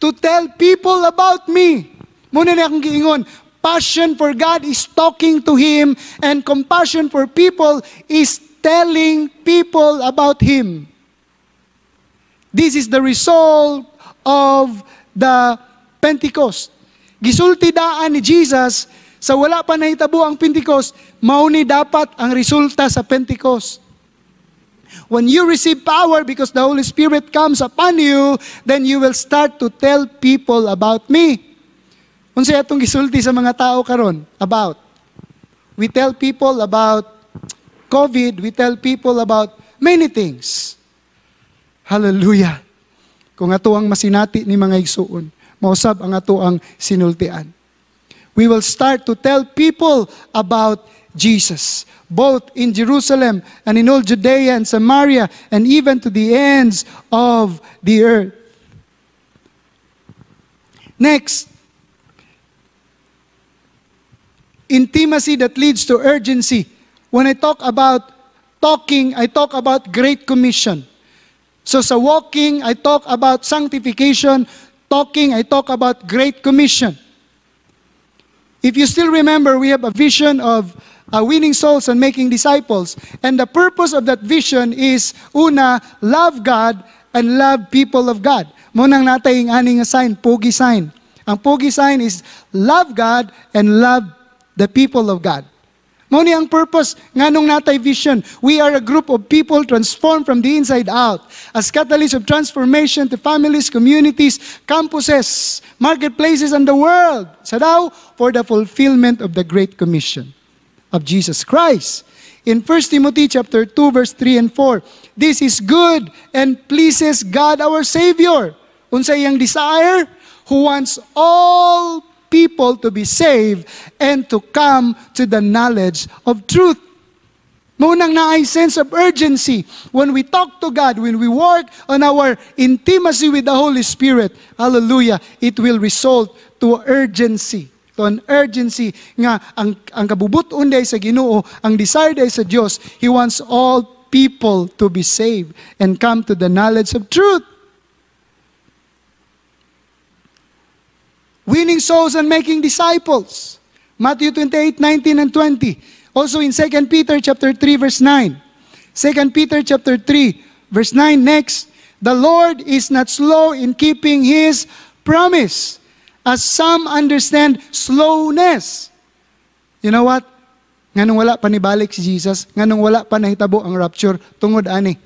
to tell people about me. Muna na akong giingon, Compassion for God is talking to Him, and compassion for people is telling people about Him. This is the result of the Pentecost. Gisulti daan ni Jesus sa wala pa nahitabo ang Pentecost, mauni dapat ang resulta sa Pentecost. When you receive power because the Holy Spirit comes upon you, then you will start to tell people about me. Unsay atong gisulti sa mga tao karon about? We tell people about COVID, we tell people about many things. Hallelujah. Kung ato ang masinati ni mga igsuon, mausab ang ato ang sinultian. We will start to tell people about Jesus, both in Jerusalem and in all Judea and Samaria and even to the ends of the earth. Next, intimacy that leads to urgency. When I talk about talking, I talk about Great Commission. So sa walking, I talk about sanctification. Talking, I talk about Great Commission. If you still remember, we have a vision of winning souls and making disciples. And the purpose of that vision is, una, love God and love people of God. Munang natay ang aning sign, pogi sign. Ang pogi sign is, love God and love the people of God. Mauni ang purpose, nganong natay vision. We are a group of people transformed from the inside out as catalysts of transformation to families, communities, campuses, marketplaces, and the world. Sadaw, for the fulfillment of the Great Commission of Jesus Christ. In 1 Timothy chapter 2, verse 3 and 4, this is good and pleases God our Savior. Unsa iyang desire? Who wants all people to be saved and to come to the knowledge of truth. Munang na ay sense of urgency when we talk to God, when we work on our intimacy with the Holy Spirit. Hallelujah! It will result to urgency. To an urgency nga ang kabubuton day sa Ginoo, ang desire day sa Dios. He wants all people to be saved and come to the knowledge of truth. Winning souls and making disciples. Matthew 28, 19 and 20. Also in 2 Peter chapter 3, verse 9. 2 Peter chapter 3, verse 9. Next, the Lord is not slow in keeping His promise, as some understand slowness. You know what? Nga nung wala pa nibalik si Jesus, nga nung wala pa nahitabo ang rapture, tungod ani.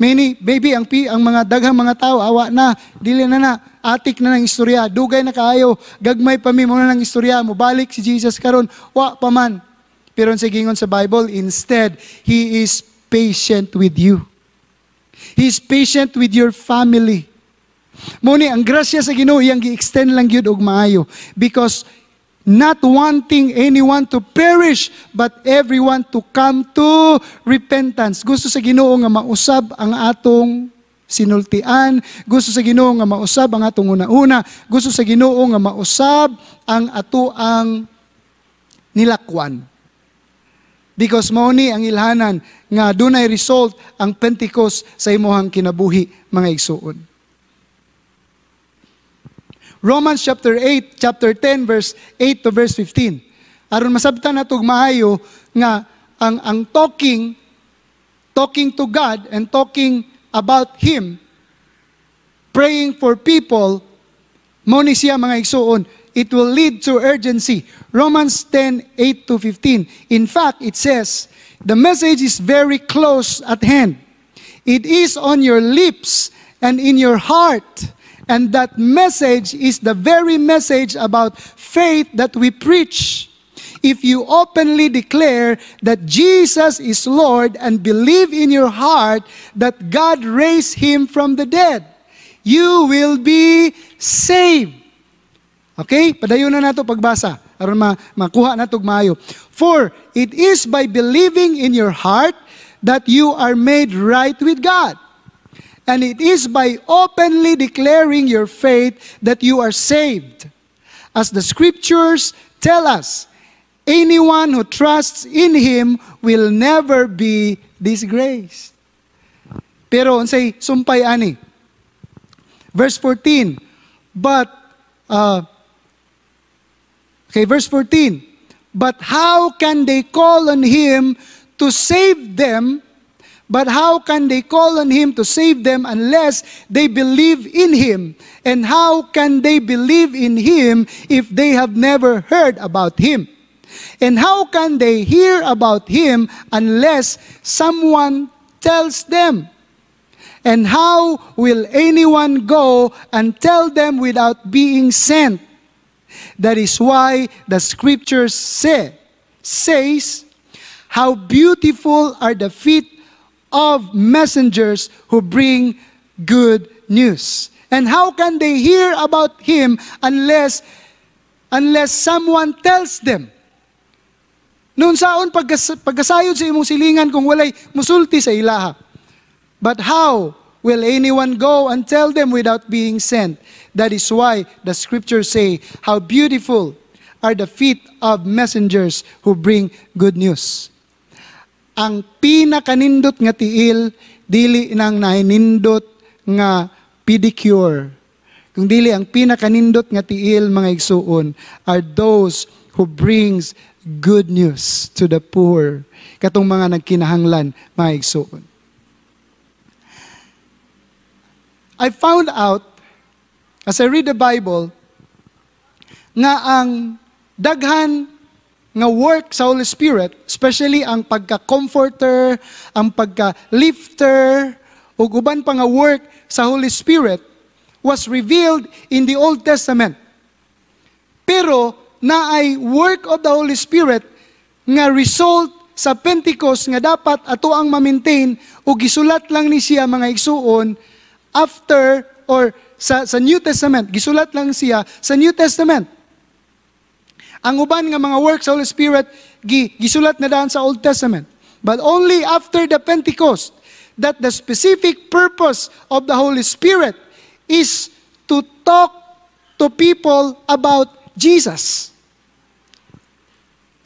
Baby, ang mga daghang mga tao, awa na, dili na, atik na ng istorya, dugay na kaayo, gagmay pa mi muna ng istorya, mubalik si Jesus karon, wa pa man. Pero ang sigingon sa Bible, instead, He is patient with you. He is patient with your family. Muni, ang grasya sa Ginoo, iyang gi-extend lang yun og maayo. Because not wanting anyone to perish, but everyone to come to repentance. Gusto sa Ginoo nga mausab ang atong sinultian. Gusto sa Ginoo nga mausab ang atong una-una. Gusto sa Ginoo nga mausab ang ato ang nilakwan. Because mao ni ang ilhanan nga dunay result ang Pentecost sa imong kinabuhi, mga igsuon. Romans chapter 8, chapter 10, verse 8 to verse 15. Aron masabtan natog maayo nga ang talking to God and talking about Him, praying for people, moni siya mga igsuon, it will lead to urgency. Romans 10, 8 to 15. In fact, it says, the message is very close at hand. It is on your lips and in your heart. And that message is the very message about faith that we preach. If you openly declare that Jesus is Lord and believe in your heart that God raised Him from the dead, you will be saved. Okay? Padayon na nato pagbasa. Aron makuha nato maayo. For it is by believing in your heart that you are made right with God. And it is by openly declaring your faith that you are saved. As the scriptures tell us, anyone who trusts in Him will never be disgraced. Pero unsay sumpay ani? Verse 14, but Okay, verse 14. But how can they call on Him to save them? But how can they call on Him to save them unless they believe in Him? And how can they believe in Him if they have never heard about Him? And how can they hear about Him unless someone tells them? And how will anyone go and tell them without being sent? That is why the Scriptures says, how beautiful are the feet of messengers who bring good news. And how can they hear about Him unless someone tells them? Noon saon pagkasayod sa imong silingan kung walay musulti sa ilaha. But how will anyone go and tell them without being sent? That is why the Scriptures say, how beautiful are the feet of messengers who bring good news. Ang pinakanindot nga tiil, dili nang nainindot nga pedicure. Kung dili ang pinakanindot nga tiil, mga igsuon, are those who brings good news to the poor. Katong mga nagkinahanglan, mga igsuon. I found out, as I read the Bible, nga ang daghan nga work sa Holy Spirit, especially ang pagka-comforter, ang pagka-lifter, o uban pa nga work sa Holy Spirit, was revealed in the Old Testament. Pero naay work of the Holy Spirit nga result sa Pentecost nga dapat ato ang ma-maintain o gisulat lang ni siya mga igsuon after or sa New Testament. Gisulat lang siya sa New Testament. Ang uban nga mga works sa Holy Spirit, gisulat na daan sa Old Testament. But only after the Pentecost that the specific purpose of the Holy Spirit is to talk to people about Jesus.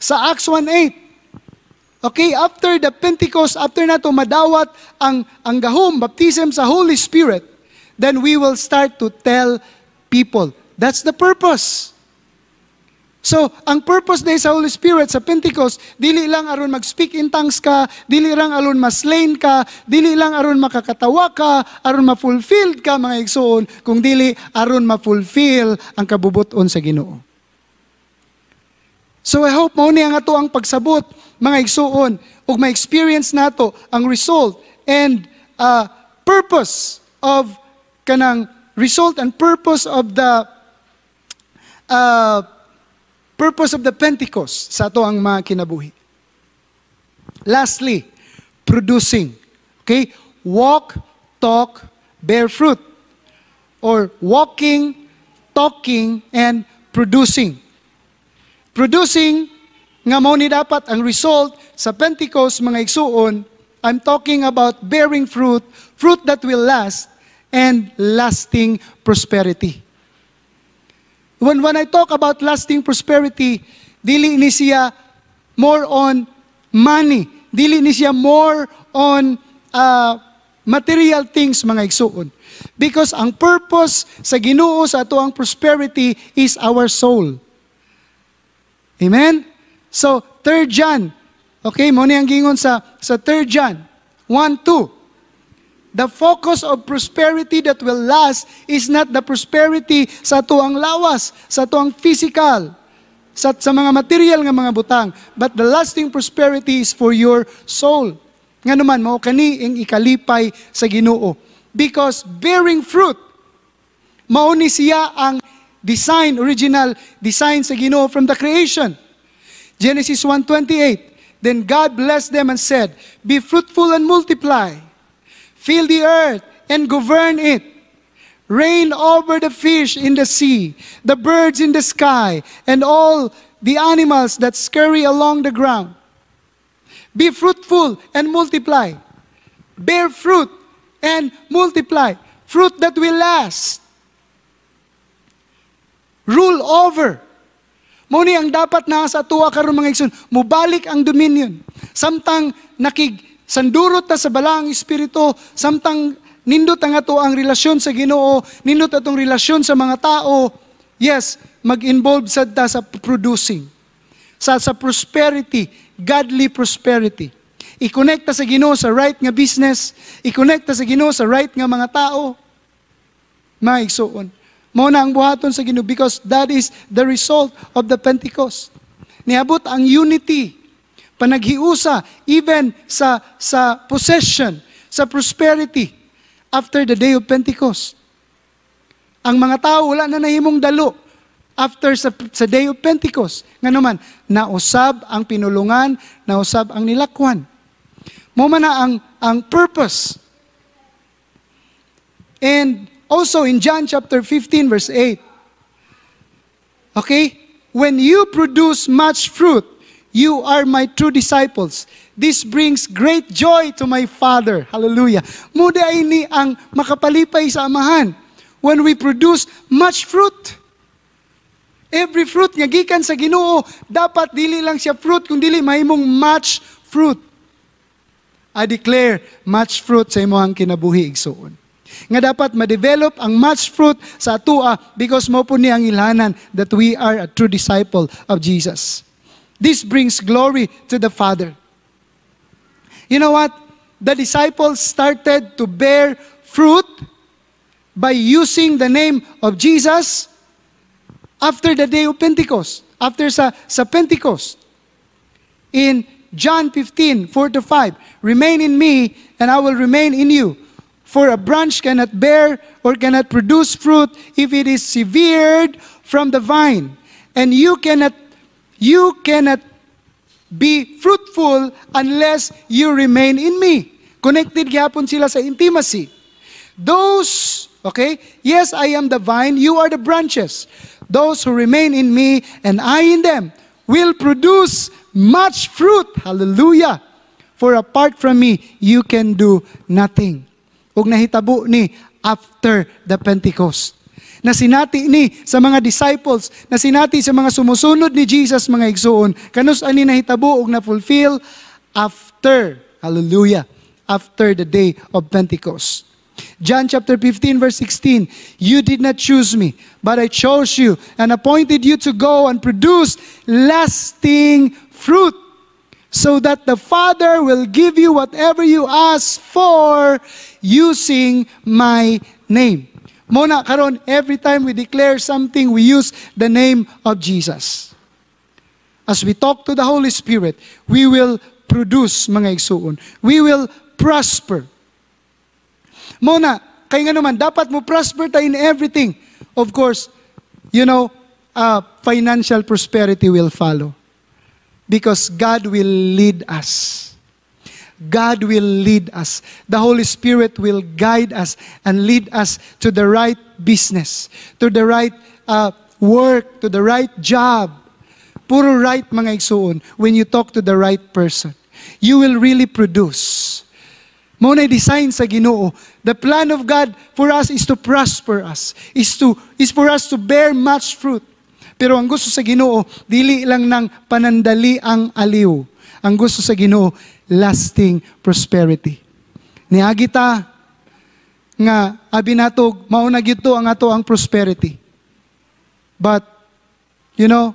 Sa Acts 1:8, okay, after the Pentecost, after nato madawat ang gahom, baptism sa Holy Spirit, then we will start to tell people. That's the purpose. So, ang purpose day sa Holy Spirit sa Pentecost, dili lang aron mag-speak in tongues ka, dili lang aron maslain ka, dili lang aron makakatawa ka, aron ma-fulfilled ka mga igsoon, kung dili aron ma-fulfill ang kabubuton sa Ginoo. So I hope mauni ang ato ang pagsabot, mga igsuon, ug ma-experience nato ang result and purpose of kanang result and purpose of the Pentecost sa ato ang mga kinabuhi. Lastly, producing. Okay? Walk, talk, bear fruit. Or walking, talking, and producing. Producing, nga mao ni dapat ang result sa Pentecost, mga igsuon, I'm talking about bearing fruit, fruit that will last, and lasting prosperity. When I talk about lasting prosperity, dili ni siya more on money, dili ni siya more on material things, mga igsuon. Because ang purpose sa Ginoo sa ato ang prosperity is our soul. Amen? So, Third John. Okay, muna ang gingon sa Third John 1:2. The focus of prosperity that will last is not the prosperity sa tuang lawas, sa tuang physical, sa mga material nga mga butang, but the lasting prosperity is for your soul. Nga naman, mao kani ang ikalipay sa Ginoo. Because bearing fruit, mao ni siya ang design, original design sa Ginoo from the creation. Genesis 1:28, then God blessed them and said, be fruitful and multiply. Fill the earth and govern it. Reign over the fish in the sea, the birds in the sky, and all the animals that scurry along the ground. Be fruitful and multiply. Bear fruit and multiply. Fruit that will last. Rule over. Mauni ang dapat na sa tuwa karong mga igsoon, mubalik ang dominion. Samtang nakigsandurot ta sa balaang espiritu, samtang nindot ang ato ang relasyon sa Ginoo, nindot atong relasyon sa mga tao, Yes, mag-involve sad ta sa producing. Sa prosperity, godly prosperity. I-connect ta sa Ginoo sa right nga business. I-connect ta sa Ginoo sa right nga mga tao. Mga igsoon. Mao na ang buhaton sa Ginoo because that is the result of the Pentecost. Niabot ang unity, panaghiusa, even sa possession, sa prosperity after the day of Pentecost. Ang mga tao wala na nahimong dalo after sa day of Pentecost. Nga naman, nausab ang pinulungan, nausab ang nilakwan. Mao man na ang purpose. And also in John chapter 15 verse 8. Okay? When you produce much fruit, you are my true disciples. This brings great joy to my Father. Hallelujah. Muda ini ang makapalipay sa amahan. When we produce much fruit, every fruit nga gikan sa Ginoo, dapat dili lang siya fruit kung dili mahimong much fruit. I declare much fruit sa imong kinabuhi igsoon. Nga dapat ma-develop ang much fruit sa atua because mo po niya ang ilhanan that we are a true disciple of Jesus. This brings glory to the Father. You know what? The disciples started to bear fruit by using the name of Jesus after the day of Pentecost, after sa Pentecost. In John 15, 4-5, remain in me and I will remain in you. For a branch cannot bear or cannot produce fruit if it is severed from the vine, and you cannot be fruitful unless you remain in me. Connected gyapon sila sa intimacy. Those, okay? Yes, I am the vine, you are the branches. Those who remain in me and I in them will produce much fruit. Hallelujah. For apart from me, you can do nothing. Ug nahitabo ni after the Pentecost. Nasinati ni sa mga disciples, nasinati sa mga sumusunod ni Jesus mga igsoon, kanus ani nahitabo ug na-fulfill after, hallelujah, after the day of Pentecost. John chapter 15 verse 16, you did not choose me, but I chose you and appointed you to go and produce lasting fruit, so that the Father will give you whatever you ask for using my name. Muna karon, every time we declare something, we use the name of Jesus. As we talk to the Holy Spirit, we will produce, mga igsoon. We will prosper. Muna, kaya nga naman, dapat mo prosper tayo in everything. Of course, you know, financial prosperity will follow. Because God will lead us. God will lead us. The Holy Spirit will guide us and lead us to the right business, to the right work, to the right job. Puro right mga igsoon when you talk to the right person. You will really produce. Mao na design sa Ginoo. The plan of God for us is to prosper us, is for us to bear much fruit. Pero ang gusto sa Ginoo, dili lang ng panandali ang aliw. Ang gusto sa Ginoo, lasting prosperity. Niagi ta nga abinatog, mauna gito ang ato ang prosperity. But, you know,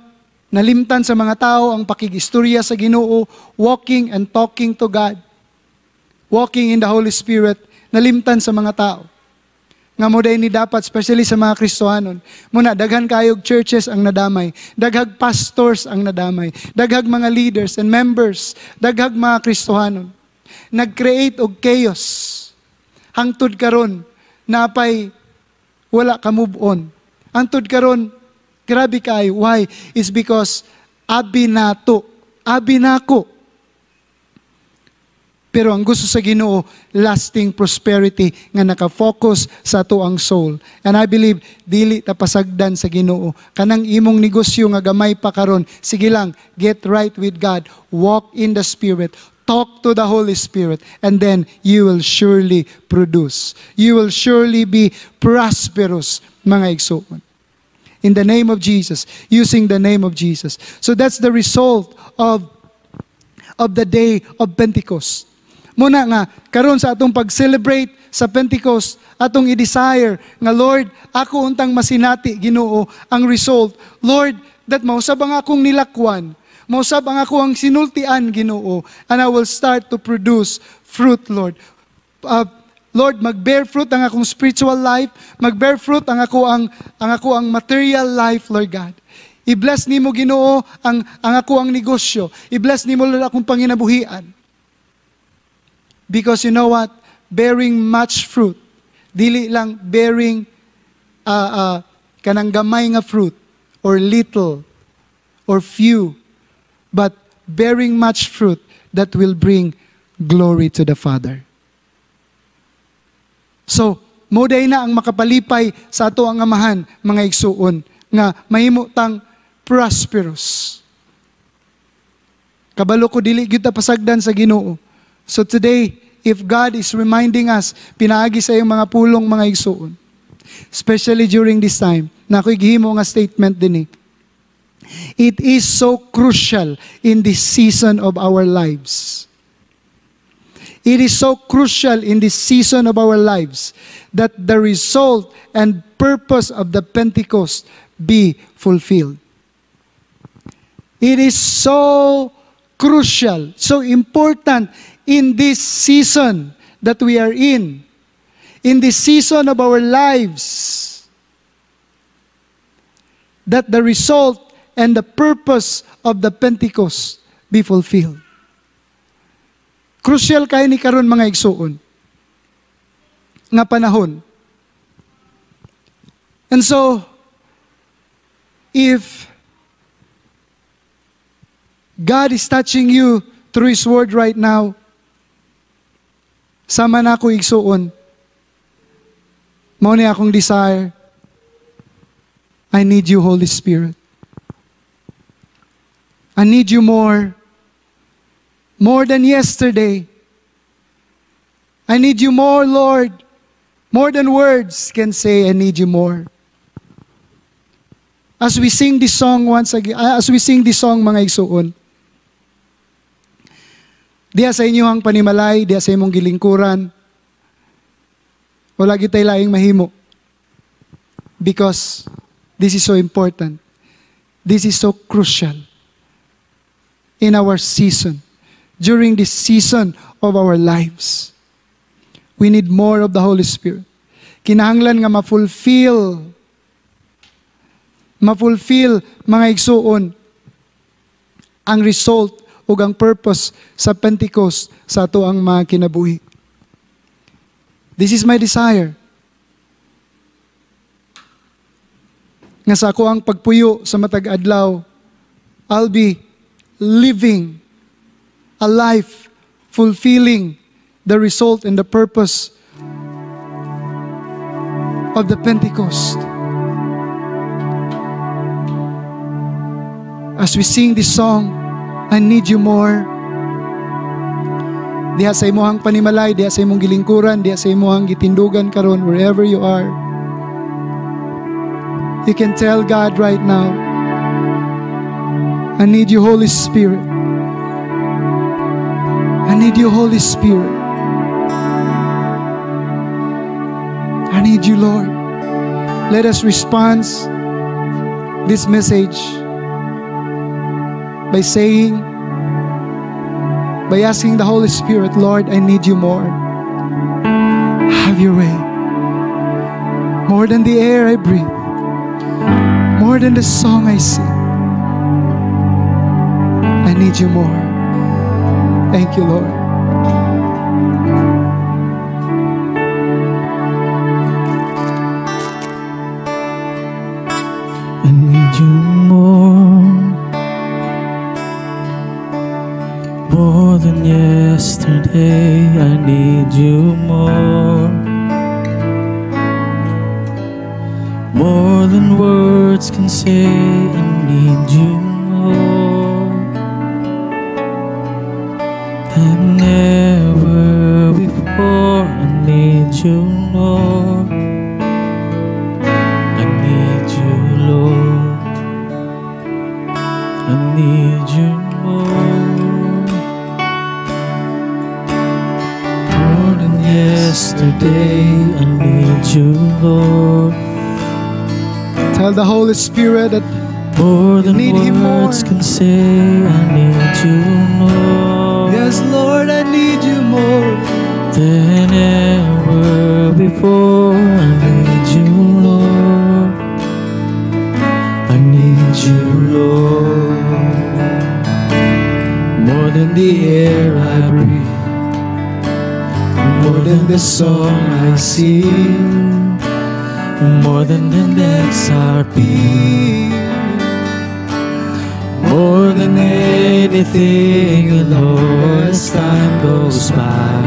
nalimtan sa mga tao ang pakigistorya sa Ginoo, walking and talking to God, walking in the Holy Spirit, nalimtan sa mga tao. Nga mo dahil ni dapat, especially sa mga Kristohanon. Muna, daghan kayog churches ang nadamay. Daghag pastors ang nadamay. Daghag mga leaders and members. Daghag mga Kristohanon. Nag-create og chaos. Hangtod karon napay wala ka move on. Hangtod karon grabe kayo. Why? It's because abinato. Abinako. Pero ang gusto sa Ginoo, lasting prosperity nga nakafocus sa ato ang soul. And I believe, dili tapasagdan sa Ginoo. Kanang imong negosyo nga gamay pa karon, sige lang, get right with God, walk in the Spirit, talk to the Holy Spirit, and then you will surely produce. You will surely be prosperous, mga igsoon. In the name of Jesus, using the name of Jesus. So that's the result of the day of Pentecost. Muna nga, karon sa atong pag-celebrate sa Pentecost, atong i-desire nga, Lord, ako untang masinati, Ginoo, ang result. Lord, that mausab ang akong nilakwan, mausab ang ako ang sinultian, Ginoo, and I will start to produce fruit, Lord. Lord, mag-bear fruit ang akong spiritual life, mag-bear fruit ang ako ang material life, Lord God. I-bless nimo, Ginoo, ang ako ang negosyo. I-bless nimo, Lord, akong panginabuhian. Because you know what? Bearing much fruit. Dili lang bearing kanang gamay nga fruit or little or few. But bearing much fruit that will bring glory to the Father. So, moday na ang makapalipay sa ato ang amahan, mga igsuon, nga mahimo tang prosperous. Kabalo ko dili gyud ta pasagdan sa Ginoo. So today, if God is reminding us, pinaagi sa iyong mga pulong, mga igsuon, especially during this time, na ako'y gihimo nga statement din eh. It is so crucial in this season of our lives. It is so crucial in this season of our lives that the result and purpose of the Pentecost be fulfilled. It is so crucial, so important in this season that we are in this season of our lives, that the result and the purpose of the Pentecost be fulfilled. Crucial kayo ni karon, mga igsuon, nga panahon. And so, if God is touching you through His Word right now, sama na ako, igsuon, mao ni akong desire, I need you, Holy Spirit. I need you more. More than yesterday. I need you more, Lord. More than words can say, I need you more. As we sing this song once again, mga igsuon, diya sa inyong panimalay, diya sa imong gilingkuran, wala gyud tay laing mahimo. Because this is so important. This is so crucial in our season. During this season of our lives, we need more of the Holy Spirit. Kinahanglan nga mafulfill mga igsuon ang result o ang purpose sa Pentecost sa ato ang mga kinabuhi. This is my desire. Nga sa ako ang pagpuyo sa matag-adlaw, I'll be living a life fulfilling the result and the purpose of the Pentecost. As we sing this song, I need you more. Diha sa imong panimalay, diha sa imong gilingkuran, diha sa imong gitindugan karon, wherever you are, you can tell God right now, I need you, Holy Spirit. I need you, Holy Spirit. I need you, Lord. Let us respond this message by saying, by asking the Holy Spirit, Lord, I need you more. Have your way. More than the air I breathe, more than the song I sing, I need you more. Thank you, Lord. I need you more, more than yesterday. I need you more, more than words can say. I need you more. Than ever before, I need you more. I need you, Lord. I need you more. you, Lord. Tell the Holy Spirit that more than you need him words more. Can say, I need you more. Yes, Lord, I need you more than ever before. I need you, Lord. I need you, Lord, more than the air I breathe, more than the song I sing, more than the next heartbeat, more than anything, Lord, as time goes by,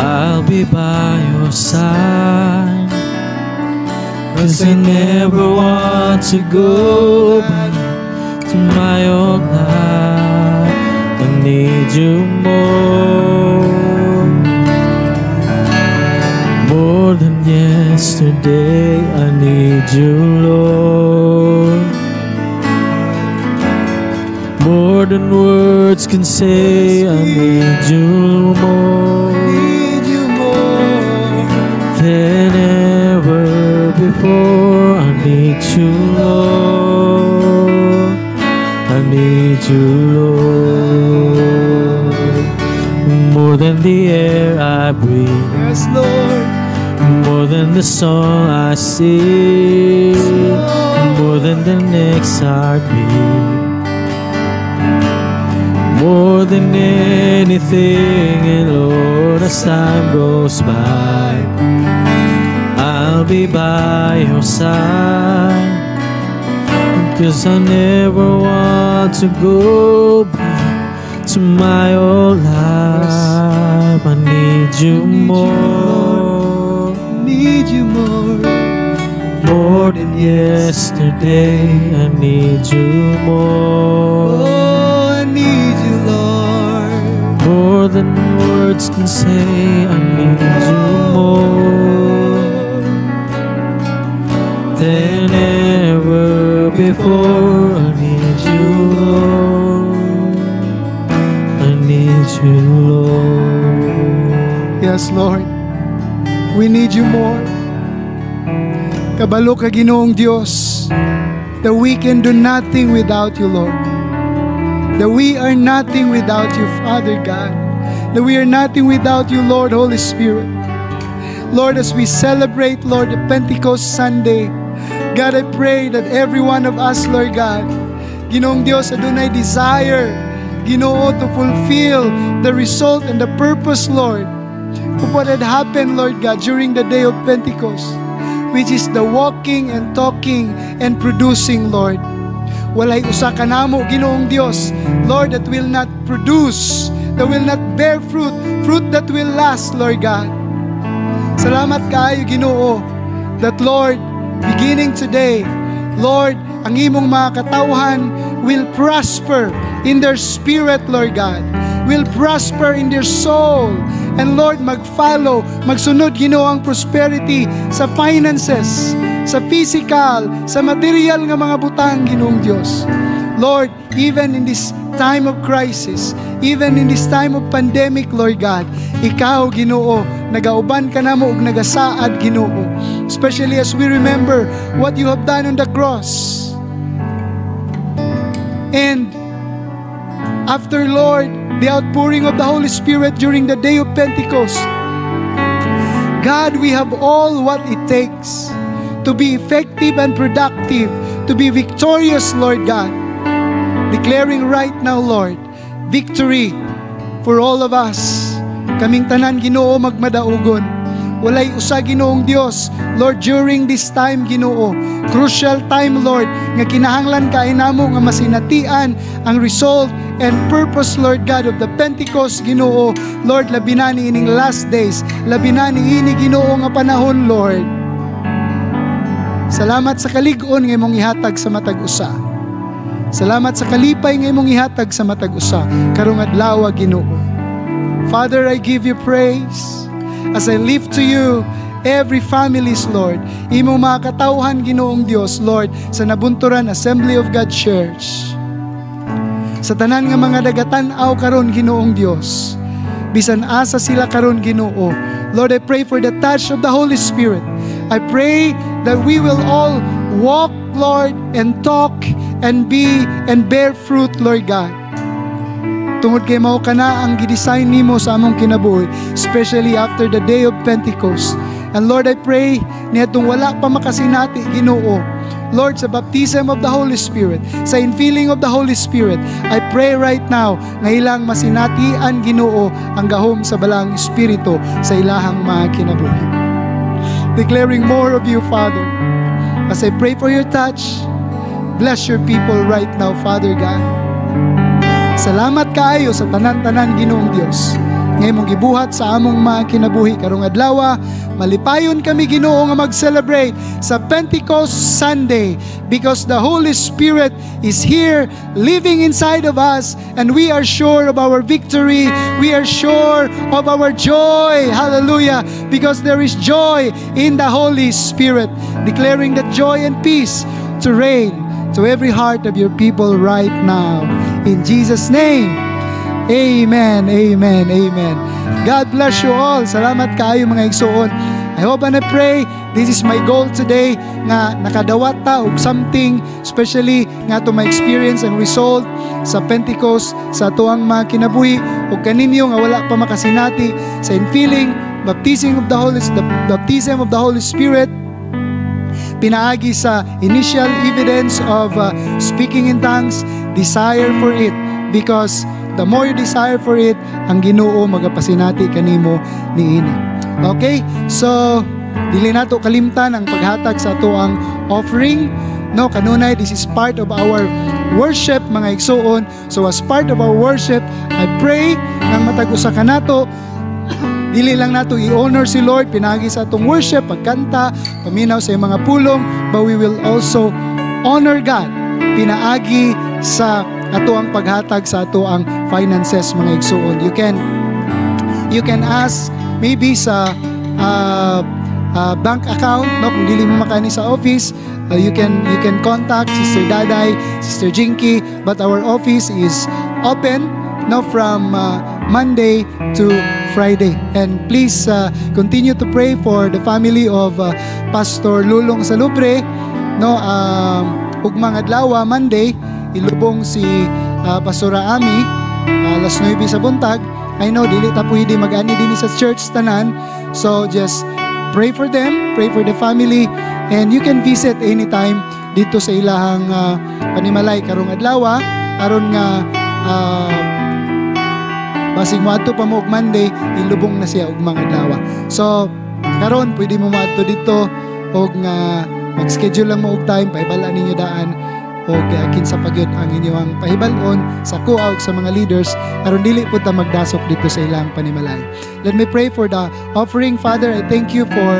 I'll be by your side, 'cause I never want to go back to my old life. I need you more, more than yesterday. I need you, Lord, more than words can say. I need you more, than ever before. I need you, Lord. I need you, Lord, more than the air I breathe. Yes, Lord. More than the song I sing, more than the next heartbeat, more than anything, and Lord, as time goes by, I'll be by your side, 'cause I never want to go back to my old life. I need you more, need you more, more than yesterday. I need you more, oh, I need you, Lord, more than words can say. I need you more than ever before. I need you, Lord. I need you, Lord. Yes, Lord, we need you more. Kabalo ka Ginoong Diyos, that we can do nothing without you, Lord. That we are nothing without you, Father God. That we are nothing without you, Lord, Holy Spirit. Lord, as we celebrate, Lord, the Pentecost Sunday, God, I pray that every one of us, Lord God, Ginoong Diyos, adunay desire, Ginoo, to fulfill the result and the purpose, Lord, of what had happened, Lord God, during the day of Pentecost, which is the walking and talking and producing, Lord. Walay usa ka namo, Ginoong Dios, Lord, that will not produce, that will not bear fruit, fruit that will last, Lord God. Salamat kaayo, Ginoo, that, Lord, beginning today, Lord, ang imong mga katauhan will prosper in their spirit, Lord God, will prosper in their soul, and Lord, mag-follow, magsunod, Ginoo, ang prosperity sa finances, sa physical, sa material nga mga butang, Ginoong Diyos. Lord, even in this time of crisis, even in this time of pandemic, Lord God, ikaw, Ginoo, nagauban ka namo ug nagasaad, Ginoo, especially as we remember what you have done on the cross. And after, Lord, the outpouring of the Holy Spirit during the day of Pentecost, God, we have all what it takes to be effective and productive, to be victorious, Lord God. Declaring right now, Lord, victory for all of us. Kaming tanan, Ginoo, magmadaugon. Walay usa, Ginoong Dios, Lord, during this time, Ginoo, crucial time, Lord, nga kinahanglan kay namo nga masinatian ang result and purpose, Lord God, of the Pentecost, Ginoo. Lord, labi na ni ining last days, labi na ni ini, Ginoo, nga panahon, Lord. Salamat sa kalig-on nga imong ihatag sa matag usa. Salamat sa kalipay nga imong ihatag sa matag usa karong adlaw, Ginoo. Father, I give you praise as I lift to you every families, Lord, imong mga katauhan, Ginoong Dios, Lord, sa Nabunturan Assembly of God Church. Sa tanan nga mga dagatan-aw karon, Ginoong Dios, bisan asa sila karon Ginoo. Lord, I pray for the touch of the Holy Spirit. I pray that we will all walk, Lord, and talk, and be, and bear fruit, Lord God. Tungod kay mao kana ang gidesign nimo sa among kinabuhi, especially after the day of Pentecost. And Lord, I pray niadtong wala pa makasinati Ginoo, Lord, sa baptism of the Holy Spirit, sa infilling of the Holy Spirit, I pray right now na ilang masinatian Ginoo ang gahom sa balang espiritu sa ilahang mga kinabuhi. Declaring more of you, Father, as I pray for your touch, bless your people right now, Father God. Salamat kaayo sa tanan-tanan Ginoong Dios. Ngay mong gibuhat sa among mga kinabuhi karong adlawa. Malipayon kami Ginoo nga mag-celebrate sa Pentecost Sunday because the Holy Spirit is here living inside of us, and we are sure of our victory. We are sure of our joy. Hallelujah! Because there is joy in the Holy Spirit, declaring that joy and peace to reign to every heart of your people right now. In Jesus' name, amen, amen, amen. God bless you all. Salamat kayo mga igsoon. I hope and I pray, this is my goal today, nga nakadawat ta og something, especially nga to my experience and result sa Pentecost, sa tuang mga kinabuhi, o kaninyo nga wala pa makasinati sa infilling, baptism of the Holy Spirit, pinaagi sa initial evidence of speaking in tongues. Desire for it, because the more you desire for it, ang Ginoo magapasinati kanimo niini. Okay, so dili nato kalimtan ang paghatag sa atoang offering. No, kanunay, this is part of our worship mga igsoon. So as part of our worship, I pray nang matag usa kanato, dili lang nato i-honor si Lord pinaagi sa atong worship, pagkanta, paminaw sa mga pulong, but we will also honor God pinaagi sa ato ang paghatag sa ato ang finances mga igsoon. You can ask maybe sa bank account, no, kung dili mo makani sa office, you can contact Sister Daday, Sister Jinky, but our office is open now from Monday to Friday. And please continue to pray for the family of Pastor Lulong Salubre, no, ugmang adlawa Monday ilubong si Pastora Ami alas 9 sa buntag. I know dili ta pwede mag-ani din sa church tanan, so just pray for them, pray for the family, and you can visit anytime dito sa ilahang panimalay karong adlawa aron nga basig moadto pa mo og Monday ilubong na siya og mga adlawa. So karon pwede mo moadto dito og nga mag-schedule lang mo og time, paibala ninyo daan o kinsa pagyud ang inyong pahibal-on sa kuha og sa mga leaders aron dili pud ta magdasok dito sa ilang panimalay. Let me pray for the offering. Father, I thank you for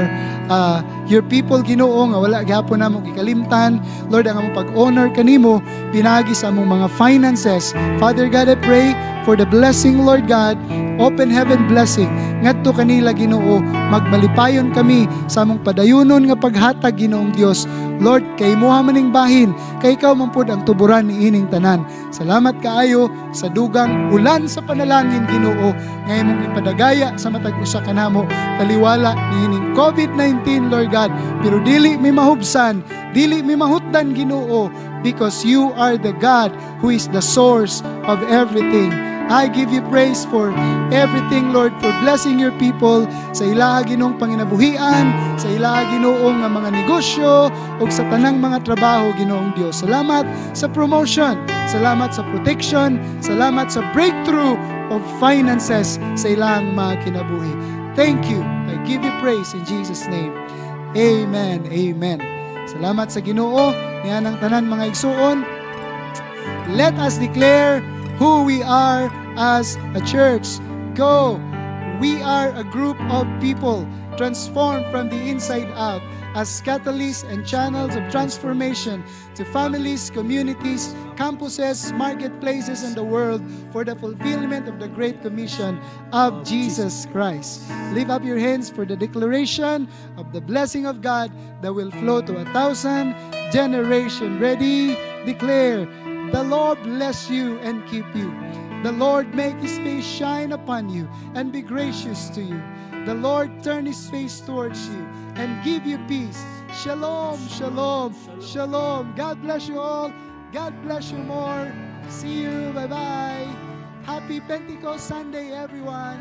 your people Ginoo nga wala gihapon namo gikalimtan. Lord, ang among pag-honor kanimo pinagi sa among mga finances. Father God, I pray for the blessing, Lord God, open heaven blessing ngadto kanila Ginoo. Magmalipayon kami sa among padayunon nga paghatag Ginoong Dios. Lord, kay imuha maning bahin, kay ikaw man pud ang tuburan ni ining tanan. Salamat kaayo sa dugang ulan sa panalangin Ginoo nga imong ipadagaya sa matag usa kanamo taliwala niining COVID-19, Lord God, pero dili mi mahubsan, dili mi mahutdan Ginoo, because you are the God who is the source of everything. I give you praise for everything, Lord, for blessing your people sa ilaha Ginoong panginabuhian, sa ilaha Ginoong nga mga negosyo, o sa tanang mga trabaho, Ginoong Dios. Salamat sa promotion, salamat sa protection, salamat sa breakthrough of finances sa ilahang mga kinabuhi. Thank you. I give you praise in Jesus' name. Amen. Amen. Salamat sa Ginoo, niya ng tanan mga igsoon. Let us declare who we are as a church. Go! We are a group of people transformed from the inside out as catalysts and channels of transformation to families, communities, campuses, marketplaces, and the world for the fulfillment of the Great Commission of Jesus Christ. Lift up your hands for the declaration of the blessing of God that will flow to 1,000 generations. Ready? Declare, the Lord bless you and keep you. The Lord make His face shine upon you and be gracious to you. The Lord turn His face towards you and give you peace. Shalom, shalom, shalom. God bless you all. God bless you more. See you. Bye-bye. Happy Pentecost Sunday, everyone.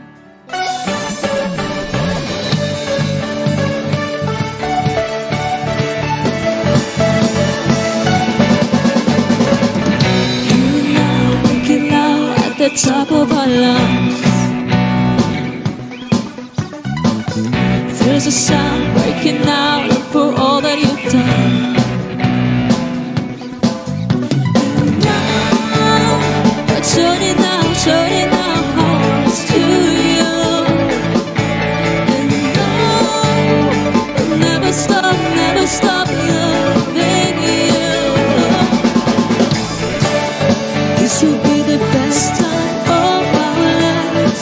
The top of our lungs, there's a sound breaking out for all that you've done. Now we're turning our hearts to you. And now we'll never stop loving you. This will be the best time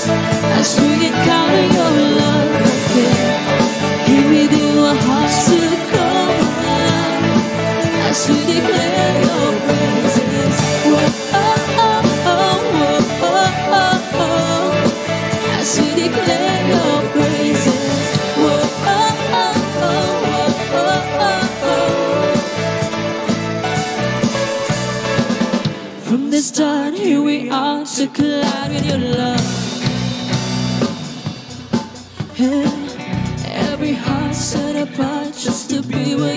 as we encounter your love again. Here we do our hearts to go now as we declare your praises. Whoa, oh, oh, oh, oh, oh. As we declare your praises. Whoa, oh, oh, oh, oh, oh, oh. From the start, here we are to collide with your love. Every heart set apart just to be with you.